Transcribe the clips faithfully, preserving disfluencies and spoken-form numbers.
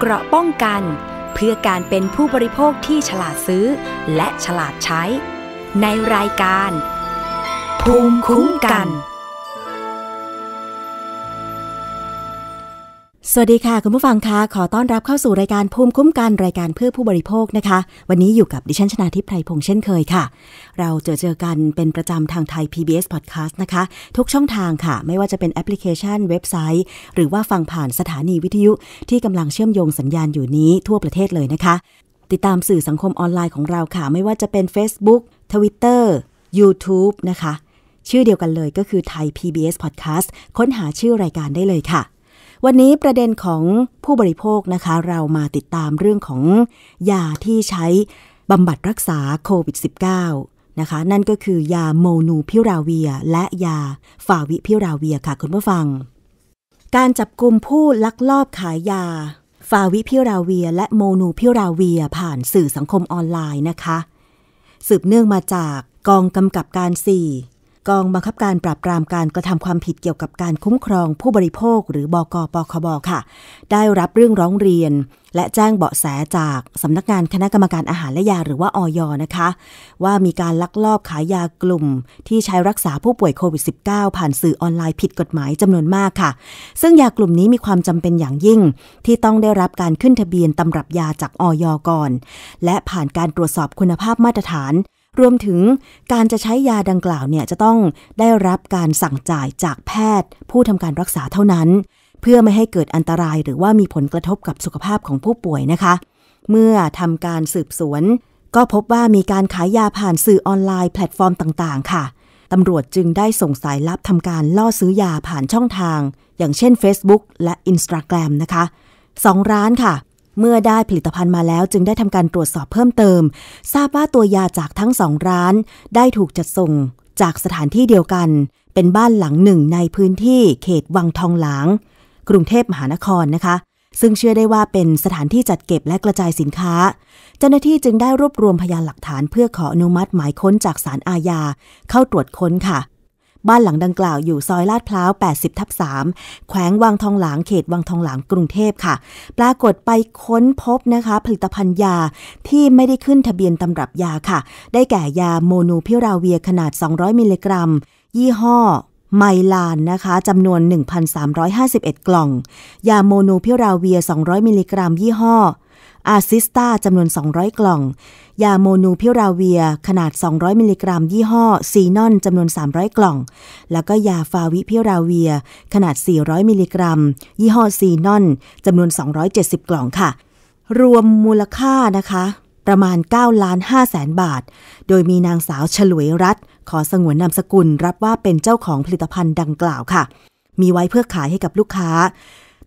เกราะป้องกันเพื่อการเป็นผู้บริโภคที่ฉลาดซื้อและฉลาดใช้ในรายการภูมิคุ้มกันสวัสดีค่ะคุณผู้ฟังคะขอต้อนรับเข้าสู่รายการภูมิคุ้มกันรายการเพื่อผู้บริโภคนะคะวันนี้อยู่กับดิฉันชนาธิป ไพพงษ์เช่นเคยค่ะเราเจอเจอกันเป็นประจำทางไทย พี บี เอส Podcast นะคะทุกช่องทางค่ะไม่ว่าจะเป็นแอปพลิเคชันเว็บไซต์หรือว่าฟังผ่านสถานีวิทยุที่กำลังเชื่อมโยงสัญญาณอยู่นี้ทั่วประเทศเลยนะคะติดตามสื่อสังคมออนไลน์ของเราค่ะไม่ว่าจะเป็น Facebook Twitter YouTube นะคะชื่อเดียวกันเลยก็คือไทย พี บี เอส Podcast ค้นหาชื่อรายการได้เลยค่ะวันนี้ประเด็นของผู้บริโภคนะคะเรามาติดตามเรื่องของยาที่ใช้บำบัดรักษาโควิด สิบเก้า นะคะนั่นก็คือยาโมนูพิราเวียและยาฟาวิพิราเวียค่ะคุณผู้ฟังการจับกุมผู้ลักลอบขายยาฟาวิพิราเวียและโมนูพิราเวียผ่านสื่อสังคมออนไลน์นะคะสืบเนื่องมาจากกองกำกับการสี่กองบังคับการปราบปรามการกระทำความผิดเกี่ยวกับการคุ้มครองผู้บริโภคหรือบกปคบค่ะได้รับเรื่องร้องเรียนและแจ้งเบาะแสจากสำนักงานคณะกรรมการอาหารและยาหรือว่า อย.นะคะว่ามีการลักลอบขายยากลุ่มที่ใช้รักษาผู้ป่วยโควิด สิบเก้า ผ่านสื่อออนไลน์ผิดกฎหมายจำนวนมากค่ะซึ่งยากลุ่มนี้มีความจำเป็นอย่างยิ่งที่ต้องได้รับการขึ้นทะเบียนตำรับยาจาก อย.ก่อนและผ่านการตรวจสอบคุณภาพมาตรฐานรวมถึงการจะใช้ยาดังกล่าวเนี่ยจะต้องได้รับการสั่งจ่ายจากแพทย์ผู้ทำการรักษาเท่านั้นเพื่อไม่ให้เกิดอันตรายหรือว่ามีผลกระทบกับสุขภาพของผู้ป่วยนะคะเมื่อทำการสืบสวนก็พบว่ามีการขายยาผ่านสื่อออนไลน์แพลตฟอร์มต่างๆค่ะตำรวจจึงได้ส่งสายลับทำการล่อซื้อยาผ่านช่องทางอย่างเช่น Facebook และ Instagram นะคะสองร้านค่ะเมื่อได้ผลิตภัณฑ์มาแล้วจึงได้ทำการตรวจสอบเพิ่มเติมทราบว่าตัวยาจากทั้งสองร้านได้ถูกจัดส่งจากสถานที่เดียวกันเป็นบ้านหลังหนึ่งในพื้นที่เขตวังทองหลางกรุงเทพมหานครนะคะซึ่งเชื่อได้ว่าเป็นสถานที่จัดเก็บและกระจายสินค้าเจ้าหน้าที่จึงได้รวบรวมพยานหลักฐานเพื่อขออนุมัติหมายค้นจากศาลอาญาเข้าตรวจค้นค่ะบ้านหลังดังกล่าวอยู่ซอยลาดพร้าว แปดสิบทับสาม แขวงวังทองหลางเขตวังทองหลางกรุงเทพค่ะปรากฏไปค้นพบนะคะผลิตภัณฑ์ยาที่ไม่ได้ขึ้นทะเบียนตำรับยาค่ะได้แก่ยาโมนูพิราเวียขนาดสองร้อยมิลลิกรัมยี่ห้อไมลานนะคะจำนวน หนึ่งพันสามร้อยห้าสิบเอ็ด กล่องยาโมนูพิราเวียสองร้อยมิลลิกรัมยี่ห้ออาซิสตาจำนวนสองร้อยกล่องยาโมนูพิราเวียขนาดสองร้อยมิลลิกรัมยี่ห้อซีนอนจำนวนสามร้อยกล่องแล้วก็ยาฟาวิพิราเวียขนาดสี่ร้อยมิลลิกรัมยี่ห้อซีนอนจำนวนสองร้อยเจ็ดสิบกล่องค่ะรวมมูลค่านะคะประมาณ เก้าล้านห้าแสน บาทโดยมีนางสาวฉลวยรัตน์ขอสงวนนามสกุลรับว่าเป็นเจ้าของผลิตภัณฑ์ดังกล่าวค่ะมีไว้เพื่อขายให้กับลูกค้า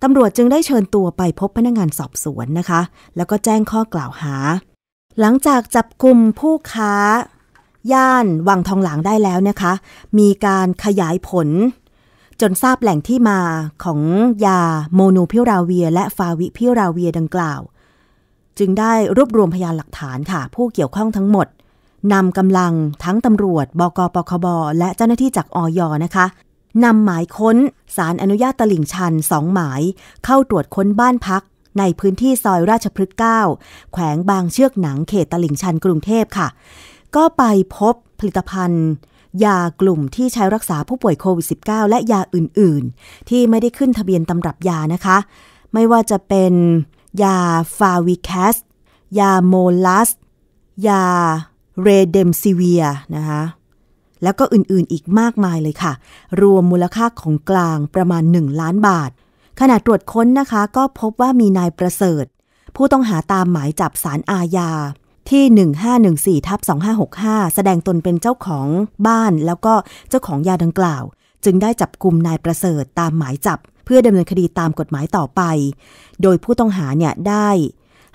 ตำรวจจึงได้เชิญตัวไปพบพนักงานสอบสวนนะคะแล้วก็แจ้งข้อกล่าวหาหลังจากจับกุมผู้ค้าย่านวังทองหลางได้แล้วนะคะมีการขยายผลจนทราบแหล่งที่มาของยาโมนูพิราเวียและฟาวิพิราเวียดังกล่าวจึงได้รวบรวมพยานหลักฐานค่ะผู้เกี่ยวข้องทั้งหมดนำกำลังทั้งตำรวจบกปคบและเจ้าหน้าที่จาก อย.นะคะนำหมายค้นศาลอนุญาตตลิ่งชันสองหมายเข้าตรวจค้นบ้านพักในพื้นที่ซอยราชพฤกษ์เก้าแขวงบางเชือกหนังเขตตลิ่งชันกรุงเทพค่ะก็ไปพบผลิตภัณฑ์ยากลุ่มที่ใช้รักษาผู้ป่วยโควิด สิบเก้า และยาอื่นๆที่ไม่ได้ขึ้นทะเบียนตำรับยานะคะไม่ว่าจะเป็นยาฟาวิแคสยาโมลัสยาเรเดมซิเวียนะคะแล้วก็อื่นๆอีกมากมายเลยค่ะรวมมูลค่าของกลางประมาณหนึ่งล้านบาทขณะตรวจค้นนะคะก็พบว่ามีนายประเสริฐผู้ต้องหาตามหมายจับศาลอาญาที่ หนึ่งห้าหนึ่งสี่ทับสองห้าหกห้า แสดงตนเป็นเจ้าของบ้านแล้วก็เจ้าของยาดังกล่าวจึงได้จับกุมนายประเสริฐตามหมายจับเพื่อดำเนินคดีตามกฎหมายต่อไปโดยผู้ต้องหาเนี่ยได้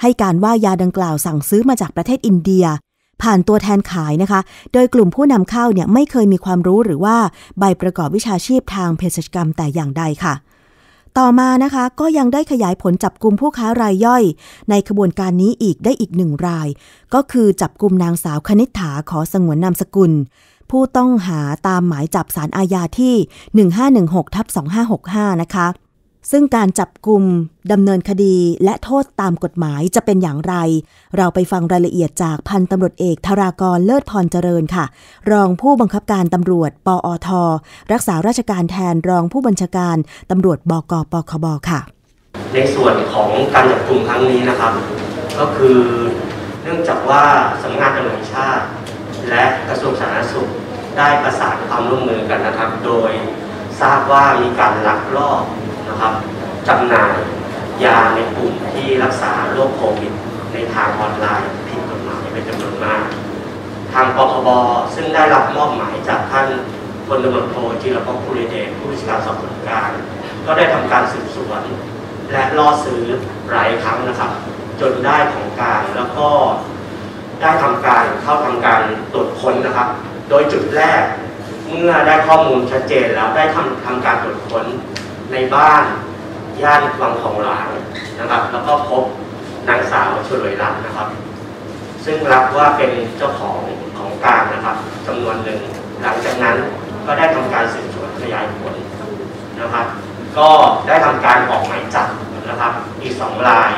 ให้การว่ายาดังกล่าวสั่งซื้อมาจากประเทศอินเดียผ่านตัวแทนขายนะคะโดยกลุ่มผู้นำเข้าเนี่ยไม่เคยมีความรู้หรือว่าใบประกอบวิชาชีพทางเภสัชกรรมแต่อย่างใดค่ะต่อมานะคะก็ยังได้ขยายผลจับกุมผู้ค้ารายย่อยในขบวนการนี้อีกได้อีกหนึ่งรายก็คือจับกุมนางสาวคณิษฐาขอสงวนนามสกุลผู้ต้องหาตามหมายจับศาลอาญาที่ หนึ่งห้าหนึ่งหกทับสองห้าหกห้า นะคะ ซึ่งการจับกุมดำเนินคดีและโทษตามกฎหมายจะเป็นอย่างไรเราไปฟังรายละเอียดจากพันตำรวจเอกธารากรเลิศพรเจริญค่ะรองผู้บังคับการตำรวจปอท.รักษาราชการแทนรองผู้บัญชาการตำรวจบก.ปคบ.ค่ะในส่วนของการจับกุมครั้งนี้นะครับก็คือเนื่องจากว่าสำนักงานตำรวจแห่งชาติและกระทรวงสาธารณสุขได้ประสานความร่วมมือกันนะครับโดยทราบว่ามีการลักลอบนะครับจำหน่ายยาในกลุ่มที่รักษาโรคโควิดในทางออนไลน์ผิดกฎหมายเป็นจำนวนมากทางปคบ.ซึ่งได้รับมอบหมายจากท่านพลตำรวจโทจิรพงษ์ภูริเดชผู้บัญชาการสอบสวนกลางก็ได้ทำการสืบสวนและล่อซื้อหลายครั้งนะครับจนได้ของกลางแล้วก็ได้ทำการเข้าทำการตรวจค้นนะครับโดยจุดแรกเมื่อได้ข้อมูลชัดเจนแล้วได้ทำทำการตรวจค้นในบ้านย่านวังทองหลางนะครับแล้วก็พบนางสาวชลวยรัตน์นะครับซึ่งรับว่าเป็นเจ้าของของกลางนะครับจำนวนหนึ่งหลังจากนั้นก็ได้ทำการสืบสวนขยายผลนะครับก็ได้ทำการออกหมายจับนะครับอีกสองราย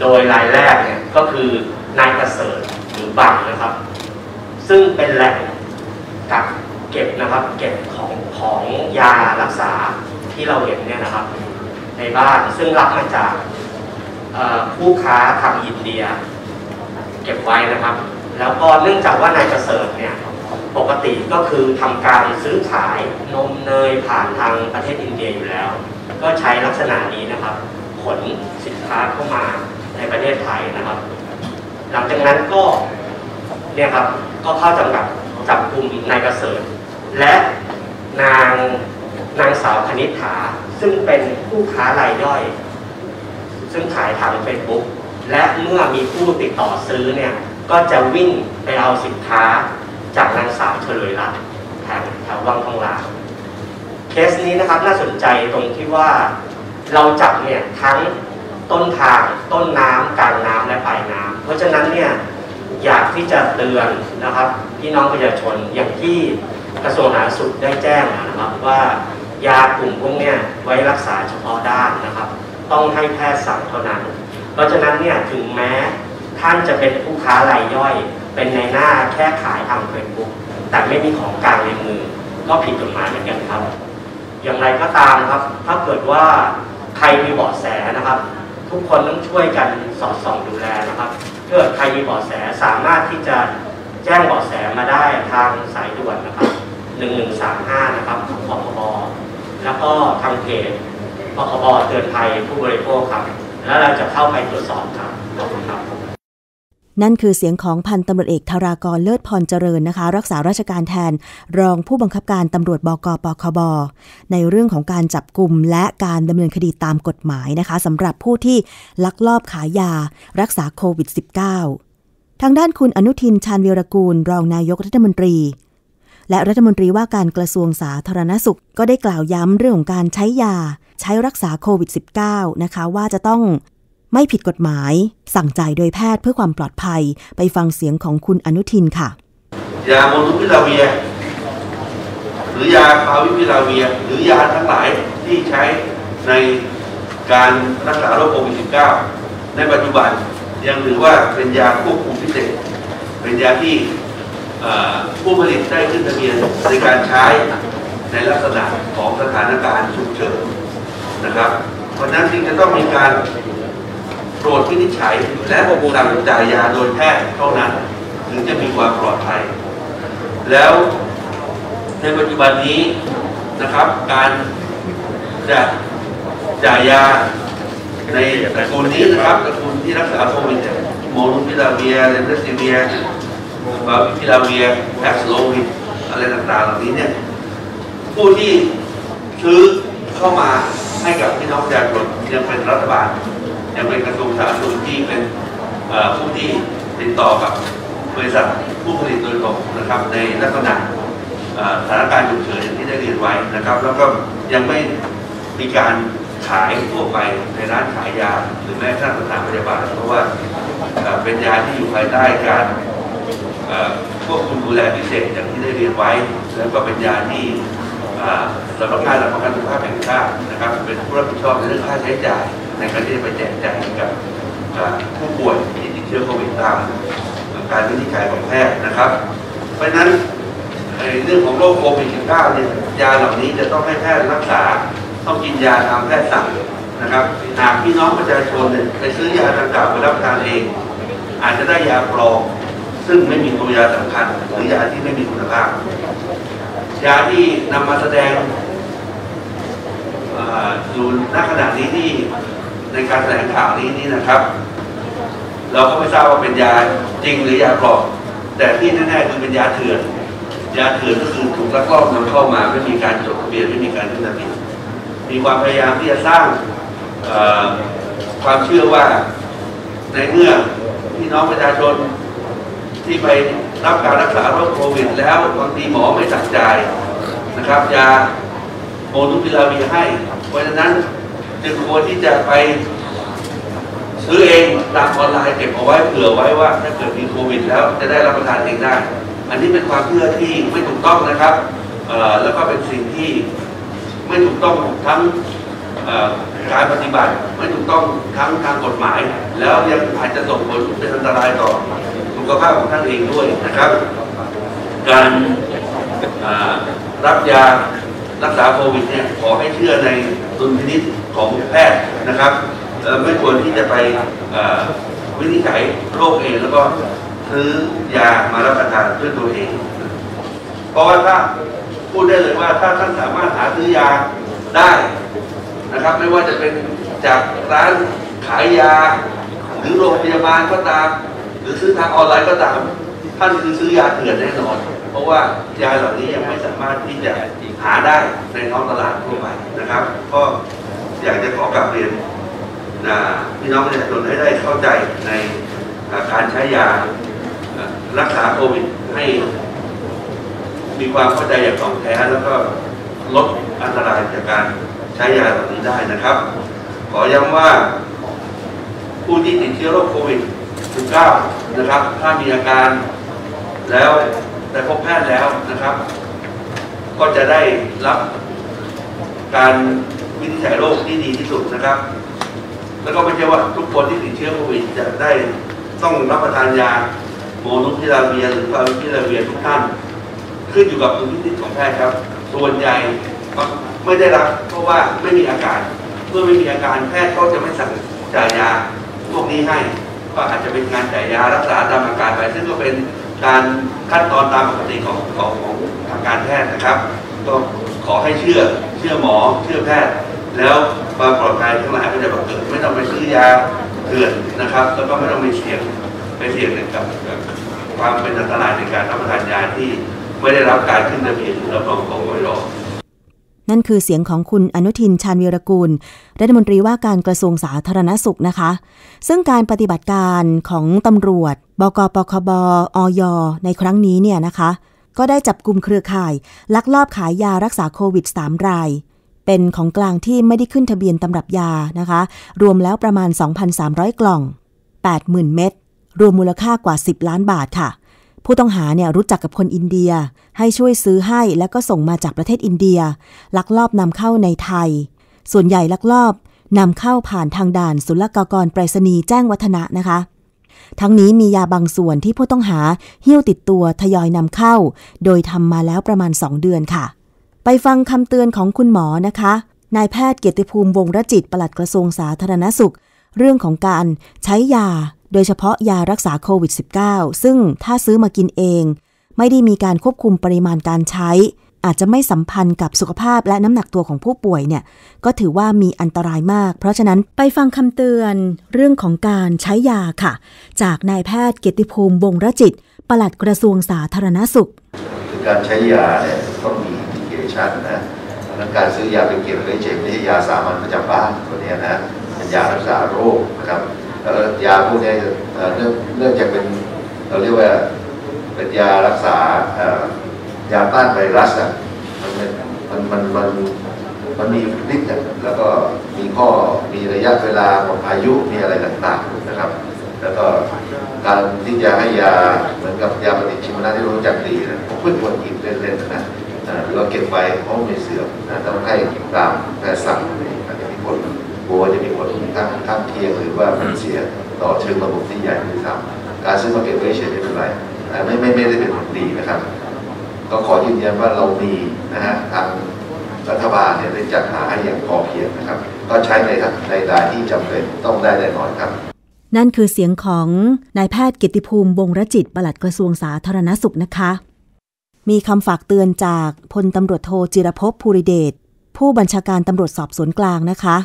โดยรายแรกเนี่ยก็คือนายประเสริฐหรือบังนะครับซึ่งเป็นแหล่งกักเก็บนะครับเก็บของของยารักษาที่เราเห็นเนี่ยนะครับในบ้านซึ่งรับมาจากผู้ค้าทางอินเดียเก็บไว้นะครับแล้วก็เนื่องจากว่านายประเสริฐเนี่ยปกติก็คือทำการซื้อขายนมเนยผ่านทางประเทศอินเดียอยู่แล้วก็ใช้ลักษณะนี้นะครับขนสินค้าเข้ามาในประเทศไทยนะครับหลังจากนั้นก็เนี่ยครับก็เข้าจำกัดจับกลุ่มนายประเสริฐและนางนางสาวคณิษฐาซึ่งเป็นผู้ค้ารายย่อยซึ่งขายทางเฟซบุ๊กและเมื่อมีผู้ติดต่อซื้อเนี่ยก็จะวิ่งไปเอาสินค้าจากนางสาวชลวยรัตน์แถวแถววังทองหลางเคสนี้นะครับน่าสนใจตรงที่ว่าเราจับเนี่ยทั้งต้นทางต้นน้ำกลางน้ำและปลายน้ำเพราะฉะนั้นเนี่ยอยากที่จะเตือนนะครับพี่น้องประชาชนอย่างที่กระทรวงสาธารณสุขได้แจ้งนะครับว่ายากลุ่มพวกเนี่ยไว้รักษาเฉพาะด้านนะครับต้องให้แพทย์สั่งเท่านั้นเพราะฉะนั้นเนี่ยถึงแม้ท่านจะเป็นผู้ค้ารายย่อยเป็นในหน้าแค่ขายทางเฟซบุ๊กแต่ไม่มีของกลางในมือก็ผิดกฎหมายเหมือนกันครับอย่างไรก็ตามครับถ้าเกิดว่าใครมีเบาะแสนะครับทุกคนต้องช่วยกันสอดส่องดูแลนะครับเกิดใครมีเบาะแสสามารถที่จะแจ้งเบาะแสมาได้ทางสายด่วนนะครับหนึ่งหนึ่งสามห้านะครับของปคบแล้วก็ทางเพจปคบเตือนภัยผู้บริโภคครับแล้วเราจะเข้าไปตรวจสอบครับขอบคุณครับนั่นคือเสียงของพันตำรวจเอกธารากรเลิศพรเจริญนะคะรักษาราชการแทนรองผู้บังคับการตำรวจบก.ปคบ.ในเรื่องของการจับกุมและการดำเนินคดีตามกฎหมายนะคะสำหรับผู้ที่ลักลอบขายยารักษาโควิด สิบเก้า ทางด้านคุณอนุทินชาญวีรกูลรองนายกรัฐมนตรีและรัฐมนตรีว่าการกระทรวงสาธารณสุขก็ได้กล่าวย้ำเรื่องของการใช้ยาใช้รักษาโควิด สิบเก้า นะคะว่าจะต้องไม่ผิดกฎหมายสั่งจ่ายโดยแพทย์เพื่อความปลอดภัยไปฟังเสียงของคุณอนุทินค่ะยาโมนูพิลาเวียหรือยาฟาวิพิลาเวียหรือยาทั้งหลายที่ใช้ในการรักษาโรคโควิด สิบเก้า ในปัจจุบันยังถือว่าเป็นยาควบคุมพิเศษเป็นยาที่ผู้ผลิตได้ขึ้นทะเบียนในการใช้ในลักษณะของสถานการณ์ฉุกเฉินนะครับเพราะนั้นจึงจะต้องมีการตรวจวินิจฉัยและประกอบจ่ายยาโดยแพทย์เท่านั้นถึงจะมีความปลอดภัยแล้วในปัจจุบันนี้นะครับการจะจ่ายยาในตระกูลนี้นะครับตระกูลที่รักษาโควิดโมนูพิลาเวียเรมเดซิเวียฟาวิพิลาเวียแพ็กซิโลวิดอะไรต่างๆเหล่านี้เนี่ยผู้ที่ซื้อเข้ามาให้กับพี่น้องประชาชนยังเป็นรัฐบาลยังเป็นกระทรวงสาธารณสุขที่เป็นผู้ที่ติดต่อกับบริษัทผู้ผลิตโดยตรงนะครับในลักษณะสถานการณ์ฉุกเฉินที่ได้เรียนไว้นะครับแล้วก็ยังไม่มีการขายทั่วไปในร้านขายยาหรือแม้กระทั่งสถานพยาบาลเพราะว่าเป็นยาที่อยู่ภายใต้การควบคุมดูแลพิเศษอย่างที่ได้เรียนไว้แล้วก็เป็นยาที่ เราประกันเราประกันสุขภาพแห่งชาตินะครับเป็นผู้รับผิดชอบในเรื่องค่าใช้จ่ายในการที่จะไปแจกจ่ายกับผู้ป่วยที่ติดเชื้อโควิดตามการวินิจฉัยของแพทย์นะครับเพราะฉะนั้นในเรื่องของโรคโควิด สิบเก้า เนี่ยยาเหล่านี้จะต้องให้แพทย์รักษาต้องกินยาตามแพทย์สั่งนะครับหากพี่น้องประชาชนเนี่ยไปซื้อยาดังกล่าวไปรับประทานเองอาจจะได้ยาปลอมซึ่งไม่มีตัวยาสำคัญหรือยาที่ไม่มีคุณภาพยาที่นำมาแสดงอยู่ณขณะนี้ที่ในการแถลงข่าวนี้นี่นะครับเราก็ไม่ทราบว่าเป็นยาจริงหรือยาปลอมแต่ที่แน่ๆคือเป็นยาเถื่อนยาเถื่อนก็คือถูกลักลอบนำเข้ามาไม่มีการจดทะเบียนไม่มีการขึ้นทะเบียนมีความพยายามที่จะสร้างความเชื่อว่าในเมื่อพี่น้องประชาชนที่ไปรับการรักษาโรคโควิดแล้วบางทีหมอไม่สั่งจ่ายนะครับยาโมนูพิลาเวียให้เพราะฉะนั้นจึงควรที่จะไปซื้อเองตามออนไลน์เก็บเอาไว้เผื่อไว้ว่าถ้าเกิดมีโควิดแล้วจะได้รับประทานเองได้อันนี้เป็นความเชื่อที่ไม่ถูกต้องนะครับแล้วก็เป็นสิ่งที่ไม่ถูกต้องทั้งการปฏิบัติไม่ถูกต้องทั้งทางกฎหมายแล้วยังอาจจะส่งผลเป็นอันตรายต่อสุขภาพของท่านเองด้วยนะครับการรับยารักษาโควิดเนี่ยขอให้เชื่อในดุลพินิจของแพทย์นะครับไม่ควรที่จะไปวินิจฉัยโรคเองแล้วก็ซื้อยามารับประทานด้วยตัวเองเพราะว่าถ้าพูดได้เลยว่าถ้าท่านสามารถหาซื้อยาได้นะครับไม่ว่าจะเป็นจากร้านขายยาหรือโรงพยาบาลก็ตามหรือซื้อทางออนไลน์ก็ตามท่านคือซื้อยาเถื่อนแน่นอนเพราะว่ายาเหล่านี้ยังไม่สามารถที่จะหาได้ในท้องตลาดทั่วไปนะครับก็อยากจะขอกลับเรียนพี่น้องประชาชนให้ได้เข้าใจในการใช้ยารักษาโควิดให้มีความเข้าใจอย่างถ่องแท้แล้วก็ลดอันตรายจากการใช้ยาเหล่านี้ได้นะครับขอย้ำว่าผู้ที่ติดเชื้อโรคโควิด สิบเก้า นะครับถ้ามีอาการแล้วได้พบแพทย์แล้วนะครับก็จะได้รับการวินิจฉัยโรคที่ดีที่สุดนะครับแล้วก็ไม่ใช่ว่าทุกคนที่ติดเชื้อโควิดจะได้ต้องรับประทานยาโมนูพิลาเวียหรือฟาวิพิลาเวียทุกท่านขึ้นอยู่กับดุลพินิจของแพทย์ครับส่วนใหญ่ไม่ได้รับเพราะว่าไม่มีอาการเมื่อไม่มีอาการแพทย์ก็จะไม่สั่งจ่ายยาพวกนี้ให้ก็อาจจะเป็นการจ่ายยารักษาตามอาการไปซึ่งก็เป็นการขั้นตอนตามปกติของของทางการแพทย์นะครับก็ขอให้เชื่อเชื่อหมอเชื่อแพทย์แล้วความปลอดภัยทั้งหลายก็จะบังเกิดไม่ต้องไปซื้อยาเถื่อนนะครับแล้วก็ไม่ต้องไปเสี่ยงไปเสี่ยงกับความเป็นอันตรายในการรับประทานยาที่ไม่ได้รับการขึ้นทะเบียนรับรองของอ อย นั่นคือเสียงของคุณอนุทินชาญวีรกูลรัฐมนตรีว่าการกระทรวงสาธารณสุขนะคะซึ่งการปฏิบัติการของตำรวจบกปคบ อย ในครั้งนี้เนี่ยนะคะก็ได้จับกุมเครือข่ายลักลอบขายยารักษาโควิด สาม รายเป็นของกลางที่ไม่ได้ขึ้นทะเบียนตำรับยานะคะรวมแล้วประมาณ สองพันสามร้อย กล่อง แปดหมื่น เม็ดรวมมูลค่ากว่าสิบล้านบาทค่ะผู้ต้องหาเนี่ยรู้จักกับคนอินเดียให้ช่วยซื้อให้แล้วก็ส่งมาจากประเทศอินเดียลักลอบนำเข้าในไทยส่วนใหญ่ลักลอบนำเข้าผ่านทางด่านศุลกากรไปรษณีย์แจ้งวัฒนะนะคะทั้งนี้มียาบางส่วนที่ผู้ต้องหาหิ้วติดตัวทยอยนำเข้าโดยทำมาแล้วประมาณสองเดือนค่ะไปฟังคำเตือนของคุณหมอนะคะนายแพทย์เกียรติภูมิวงศ์รจิตปลัดกระทรวงสาธารณสุขเรื่องของการใช้ยาโดยเฉพาะยารักษาโควิด สิบเก้า ซึ่งถ้าซื้อมากินเองไม่ได้มีการควบคุมปริมาณการใช้อาจจะไม่สัมพันธ์กับสุขภาพและน้ำหนักตัวของผู้ป่วยเนี่ยก็ถือว่ามีอันตรายมากเพราะฉะนั้นไปฟังคำเตือนเรื่องของการใช้ยาค่ะจากนายแพทย์เกียรติภูมิวงศ์รจิตปลัดกระทรวงสาธารณสุขการใช้ยาเนี่ยต้องมีชัดนะนั้นการซื้อยาเป็นเกี่ยวกับเฉยไม่ใช่ยาสามัญประจำบ้านตัวนี้นะเป็นยารักษาโรคนะครับแล้วยาพวกนี้เนื่องเนื่องจากเป็นเราเรียกว่าเป็นยารักษายาต้านไวรัสอ่ะมันมันมันมันมีฤทธิ์แล้วก็มีข้อมีระยะเวลาหมดอายุมีอะไรต่างๆนะครับแล้วก็การที่จะให้ยาเหมือนกับยาปฏิชีวนะที่รู้จักดีนะผมเพิ่งควรกินเล่นๆนะ เราเก็บไว้เพราะไม่เสื่อมต้องให้ตามแต่สั่งอาจจะมีผลกลัวจะมีผลทั้งทั้งเทียงหรือว่ามันเสียต่อเชิงระบบที่ใหญ่ที่สุดการซื้อมาเก็บไว้เฉยไม่เป็นไรไม่ไม่ไม่ได้เป็นผลดีนะครับก็ขอยืนยันว่าเรามีนะฮะทางรัฐบาลเนี่ยได้จัดหาให้อย่างพอเพียงนะครับก็ใช้ในในรายที่จำเป็นต้องได้แน่นอนครับนั่นคือเสียงของนายแพทย์กิตติภูมิวงศ์จิตปลัดกระทรวงสาธารณสุขนะคะมีคำฝากเตือนจากพลตำรวจโทจิรภพภูริเดชผู้บัญชาการตำรวจสอบสวนกลางนะคะ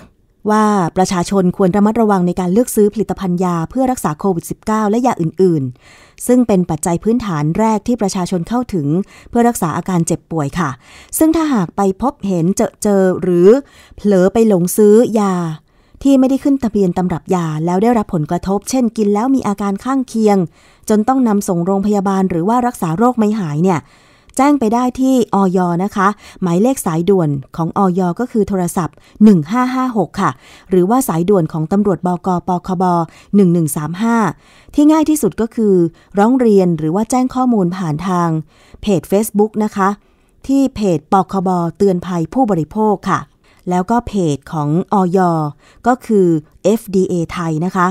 ว่าประชาชนควรระมัดระวังในการเลือกซื้อผลิตภัณฑ์ยาเพื่อรักษาโควิด สิบเก้า และยาอื่นๆซึ่งเป็นปัจจัยพื้นฐานแรกที่ประชาชนเข้าถึงเพื่อรักษาอาการเจ็บป่วยค่ะซึ่งถ้าหากไปพบเห็นเจอเจอหรือเผลอไปหลงซื้อยาที่ไม่ได้ขึ้นทะเบียนตำรับยาแล้วได้รับผลกระทบเช่นกินแล้วมีอาการข้างเคียงจนต้องนำส่งโรงพยาบาลหรือว่ารักษาโรคไม่หายเนี่ยแจ้งไปได้ที่อย.นะคะหมายเลขสายด่วนของอย.ก็คือโทรศัพท์หนึ่งห้าห้าหกค่ะหรือว่าสายด่วนของตำรวจบก.ปคบหนึ่งหนึ่งสามห้าที่ง่ายที่สุดก็คือร้องเรียนหรือว่าแจ้งข้อมูลผ่านทางเพจ Facebook นะคะที่เพจปคบเตือนภัยผู้บริโภคค่ะแล้วก็เพจของอย.ก็คือ เอฟ ดี เอ ไทยนะคะ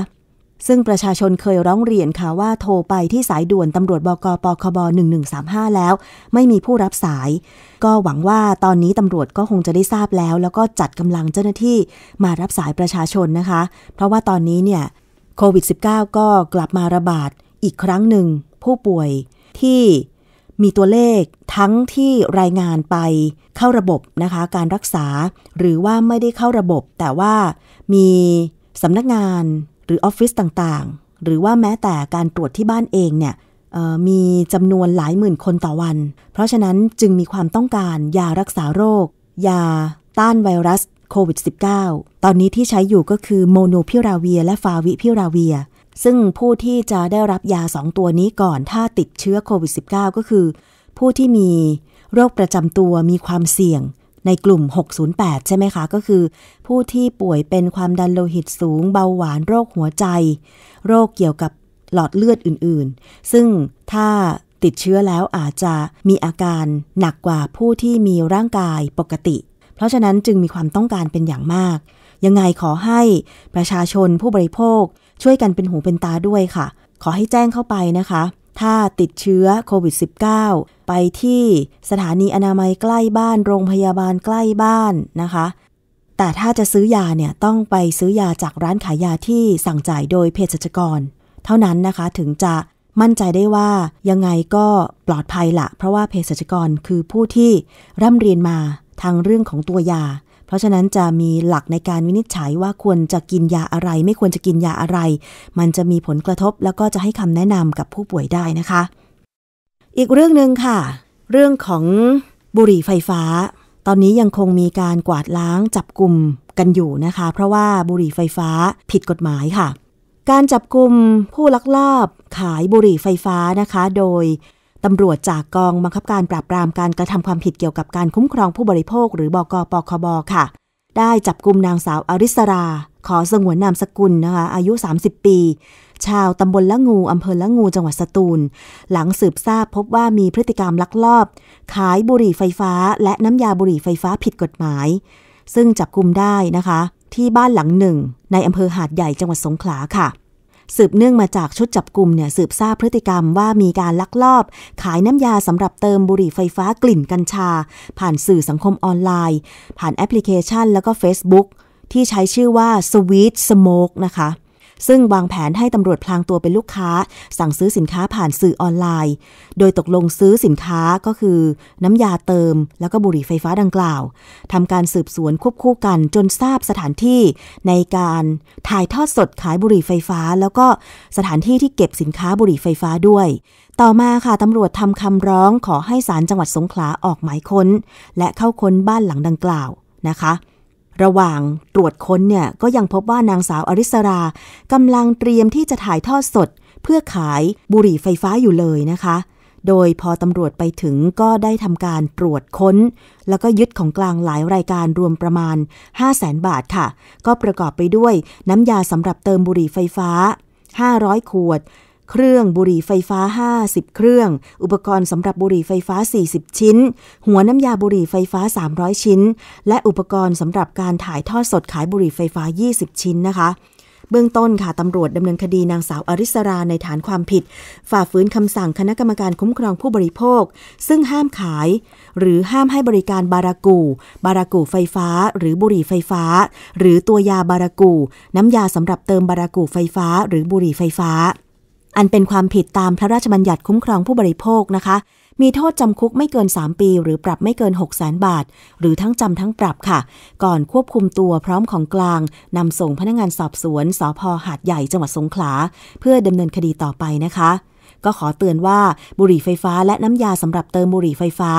ซึ่งประชาชนเคยร้องเรียนค่ะว่าโทรไปที่สายด่วนตำรวจบก.ปคบหนึ่งหนึ่งสามห้าแล้วไม่มีผู้รับสายก็หวังว่าตอนนี้ตำรวจก็คงจะได้ทราบแล้วแล้วก็จัดกำลังเจ้าหน้าที่มารับสายประชาชนนะคะเพราะว่าตอนนี้เนี่ยโควิด สิบเก้า ก็กลับมาระบาดอีกครั้งหนึ่งผู้ป่วยที่มีตัวเลขทั้งที่รายงานไปเข้าระบบนะคะการรักษาหรือว่าไม่ได้เข้าระบบแต่ว่ามีสำนักงานหรือออฟฟิศต่างๆหรือว่าแม้แต่การตรวจที่บ้านเองเนี่ยมีจำนวนหลายหมื่นคนต่อวันเพราะฉะนั้นจึงมีความต้องการยารักษาโรคยาต้านไวรัสโควิด สิบเก้า ตอนนี้ที่ใช้อยู่ก็คือโมโนพิราเวียและฟาวิพิราเวียซึ่งผู้ที่จะได้รับยาสองตัวนี้ก่อนถ้าติดเชื้อโควิด สิบเก้า ก็คือผู้ที่มีโรคประจำตัวมีความเสี่ยงในกลุ่มหกศูนย์แปดใช่ไหมคะก็คือผู้ที่ป่วยเป็นความดันโลหิตสูงเบาหวานโรคหัวใจโรคเกี่ยวกับหลอดเลือดอื่นๆซึ่งถ้าติดเชื้อแล้วอาจจะมีอาการหนักกว่าผู้ที่มีร่างกายปกติเพราะฉะนั้นจึงมีความต้องการเป็นอย่างมากยังไงขอให้ประชาชนผู้บริโภคช่วยกันเป็นหูเป็นตาด้วยค่ะขอให้แจ้งเข้าไปนะคะถ้าติดเชื้อโควิด สิบเก้า ไปที่สถานีอนามัยใกล้บ้านโรงพยาบาลใกล้บ้านนะคะแต่ถ้าจะซื้อยาเนี่ยต้องไปซื้อยาจากร้านขายยาที่สั่งจ่ายโดยเภสัชกรเท่านั้นนะคะถึงจะมั่นใจได้ว่ายังไงก็ปลอดภัยละเพราะว่าเภสัชกรคือผู้ที่ร่ำเรียนมาทางเรื่องของตัวยาเพราะฉะนั้นจะมีหลักในการวินิจฉัยว่าควรจะกินยาอะไรไม่ควรจะกินยาอะไรมันจะมีผลกระทบแล้วก็จะให้คำแนะนำกับผู้ป่วยได้นะคะอีกเรื่องนึงค่ะเรื่องของบุหรี่ไฟฟ้าตอนนี้ยังคงมีการกวาดล้างจับกลุ่มกันอยู่นะคะเพราะว่าบุหรี่ไฟฟ้าผิดกฎหมายค่ะการจับกลุ่มผู้ลักลอบขายบุหรี่ไฟฟ้านะคะโดยตำรวจจากกองบังคับการปราบปรามการกระทำความผิดเกี่ยวกับการคุ้มครองผู้บริโภคหรือบก.ปคบ.ค่ะได้จับกุมนางสาวอริสราขอสงวนนามสกุลนะคะอายุสามสิบปีชาวตำบลละงูอำเภอละงูจังหวัดสตูลหลังสืบทราบพบว่ามีพฤติกรรมลักลอบขายบุหรี่ไฟฟ้าและน้ำยาบุหรี่ไฟฟ้าผิดกฎหมายซึ่งจับกุมได้นะคะที่บ้านหลังหนึ่งในอำเภอหาดใหญ่จังหวัดสงขลาค่ะสืบเนื่องมาจากชุดจับกลุ่มเนี่ยสืบทราบพฤติกรรมว่ามีการลักลอบขายน้ำยาสำหรับเติมบุหรี่ไฟฟ้ากลิ่นกัญชาผ่านสื่อสังคมออนไลน์ผ่านแอปพลิเคชันแล้วก็ Facebook ที่ใช้ชื่อว่า Sweet Smoke นะคะซึ่งวางแผนให้ตำรวจพลางตัวเป็นลูกค้าสั่งซื้อสินค้าผ่านสื่อออนไลน์โดยตกลงซื้อสินค้าก็คือน้ำยาเติมแล้วก็บุหรี่ไฟฟ้าดังกล่าวทำการสืบสวนควบคู่กันจนทราบสถานที่ในการถ่ายทอดสดขายบุหรี่ไฟฟ้าแล้วก็สถานที่ที่เก็บสินค้าบุหรี่ไฟฟ้าด้วยต่อมาค่ะตำรวจทำคำร้องขอให้ศาลจังหวัดสงขลาออกหมายค้นและเข้าค้นบ้านหลังดังกล่าวนะคะระหว่างตรวจค้นเนี่ยก็ยังพบว่านางสาวอริสรากำลังเตรียมที่จะถ่ายทอดสดเพื่อขายบุหรี่ไฟฟ้าอยู่เลยนะคะโดยพอตำรวจไปถึงก็ได้ทำการตรวจค้นแล้วก็ยึดของกลางหลายรายการรวมประมาณ ห้าแสน บาทค่ะก็ประกอบไปด้วยน้ำยาสำหรับเติมบุหรี่ไฟฟ้าห้าร้อยขวด เครื่องบุหรี่ไฟฟ้าห้าสิบเครื่องอุปกรณ์สำหรับบุหรี่ไฟฟ้าสี่สิบชิ้นหัวน้ำยาบุหรี่ไฟฟ้าสามร้อยชิ้นและอุปกรณ์สำหรับการถ่ายทอดสดขายบุหรี่ไฟฟ้ายี่สิบชิ้นนะคะเบื้องต้นค่ะตำรวจดำเนินคดีนางสาวอริสราในฐานความผิดฝ่าฝืนคำสั่งคณะกรรมการคุ้มครองผู้บริโภคซึ่งห้ามขายหรือห้ามให้บริการบารากูบารากูไฟฟ้าหรือบุหรี่ไฟฟ้าหรือตัวยาบารากูน้ำยาสำหรับเติมบารากูไฟฟ้าหรือบุหรี่ไฟฟ้าอันเป็นความผิดตามพระราชบัญญัติคุ้มครองผู้บริโภคนะคะมีโทษจำคุกไม่เกินสามปีหรือปรับไม่เกิน หกแสน บาทหรือทั้งจำทั้งปรับค่ะก่อนควบคุมตัวพร้อมของกลางนำส่งพนักงานสอบสวนสภ.หาดใหญ่จังหวัดสงขลาเพื่อดำเนินคดีต่อไปนะคะก็ขอเตือนว่าบุหรี่ไฟฟ้าและน้ำยาสำหรับเติมบุหรี่ไฟฟ้า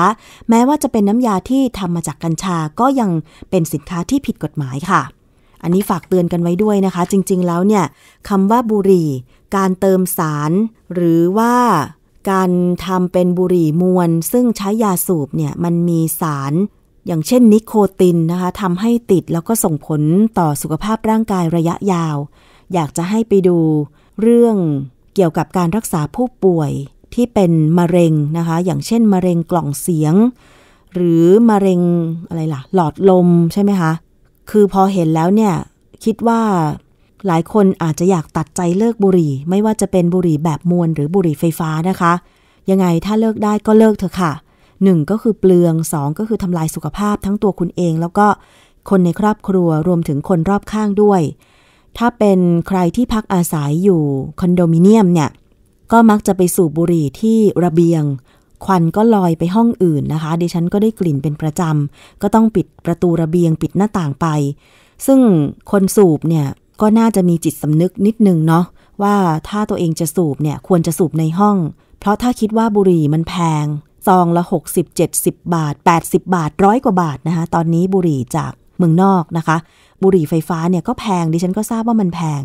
แม้ว่าจะเป็นน้ำยาที่ทำมาจากกัญชาก็ยังเป็นสินค้าที่ผิดกฎหมายค่ะอันนี้ฝากเตือนกันไว้ด้วยนะคะจริงๆแล้วเนี่ยคำว่าบุหรี่การเติมสารหรือว่าการทำเป็นบุหรี่มวลซึ่งใช้ยาสูบเนี่ยมันมีสารอย่างเช่นนิโคตินนะคะทำให้ติดแล้วก็ส่งผลต่อสุขภาพร่างกายระยะยาวอยากจะให้ไปดูเรื่องเกี่ยวกับการรักษาผู้ป่วยที่เป็นมะเร็งนะคะอย่างเช่นมะเร็งกล่องเสียงหรือมะเร็งอะไรล่ะหลอดลมใช่ไหมคะคือพอเห็นแล้วเนี่ยคิดว่าหลายคนอาจจะอยากตัดใจเลิกบุหรี่ไม่ว่าจะเป็นบุหรี่แบบมวนหรือบุหรี่ไฟฟ้านะคะยังไงถ้าเลิกได้ก็เลิกเถอะค่ะหนึ่งก็คือเปลืองสองก็คือทำลายสุขภาพทั้งตัวคุณเองแล้วก็คนในครอบครัวรวมถึงคนรอบข้างด้วยถ้าเป็นใครที่พักอาศัยอยู่คอนโดมิเนียมเนี่ยก็มักจะไปสูบบุหรี่ที่ระเบียงควันก็ลอยไปห้องอื่นนะคะดิฉันก็ได้กลิ่นเป็นประจำก็ต้องปิดประตูระเบียงปิดหน้าต่างไปซึ่งคนสูบเนี่ยก็น่าจะมีจิตสำนึกนิดนึงเนาะว่าถ้าตัวเองจะสูบเนี่ยควรจะสูบในห้องเพราะถ้าคิดว่าบุหรี่มันแพงซองละหกสิบ เจ็ดสิบบาทแปดสิบบาทร้อยกว่าบาทนะคะตอนนี้บุหรี่จากเมืองนอกนะคะบุหรี่ไฟฟ้าเนี่ยก็แพงดิฉันก็ทราบว่ามันแพง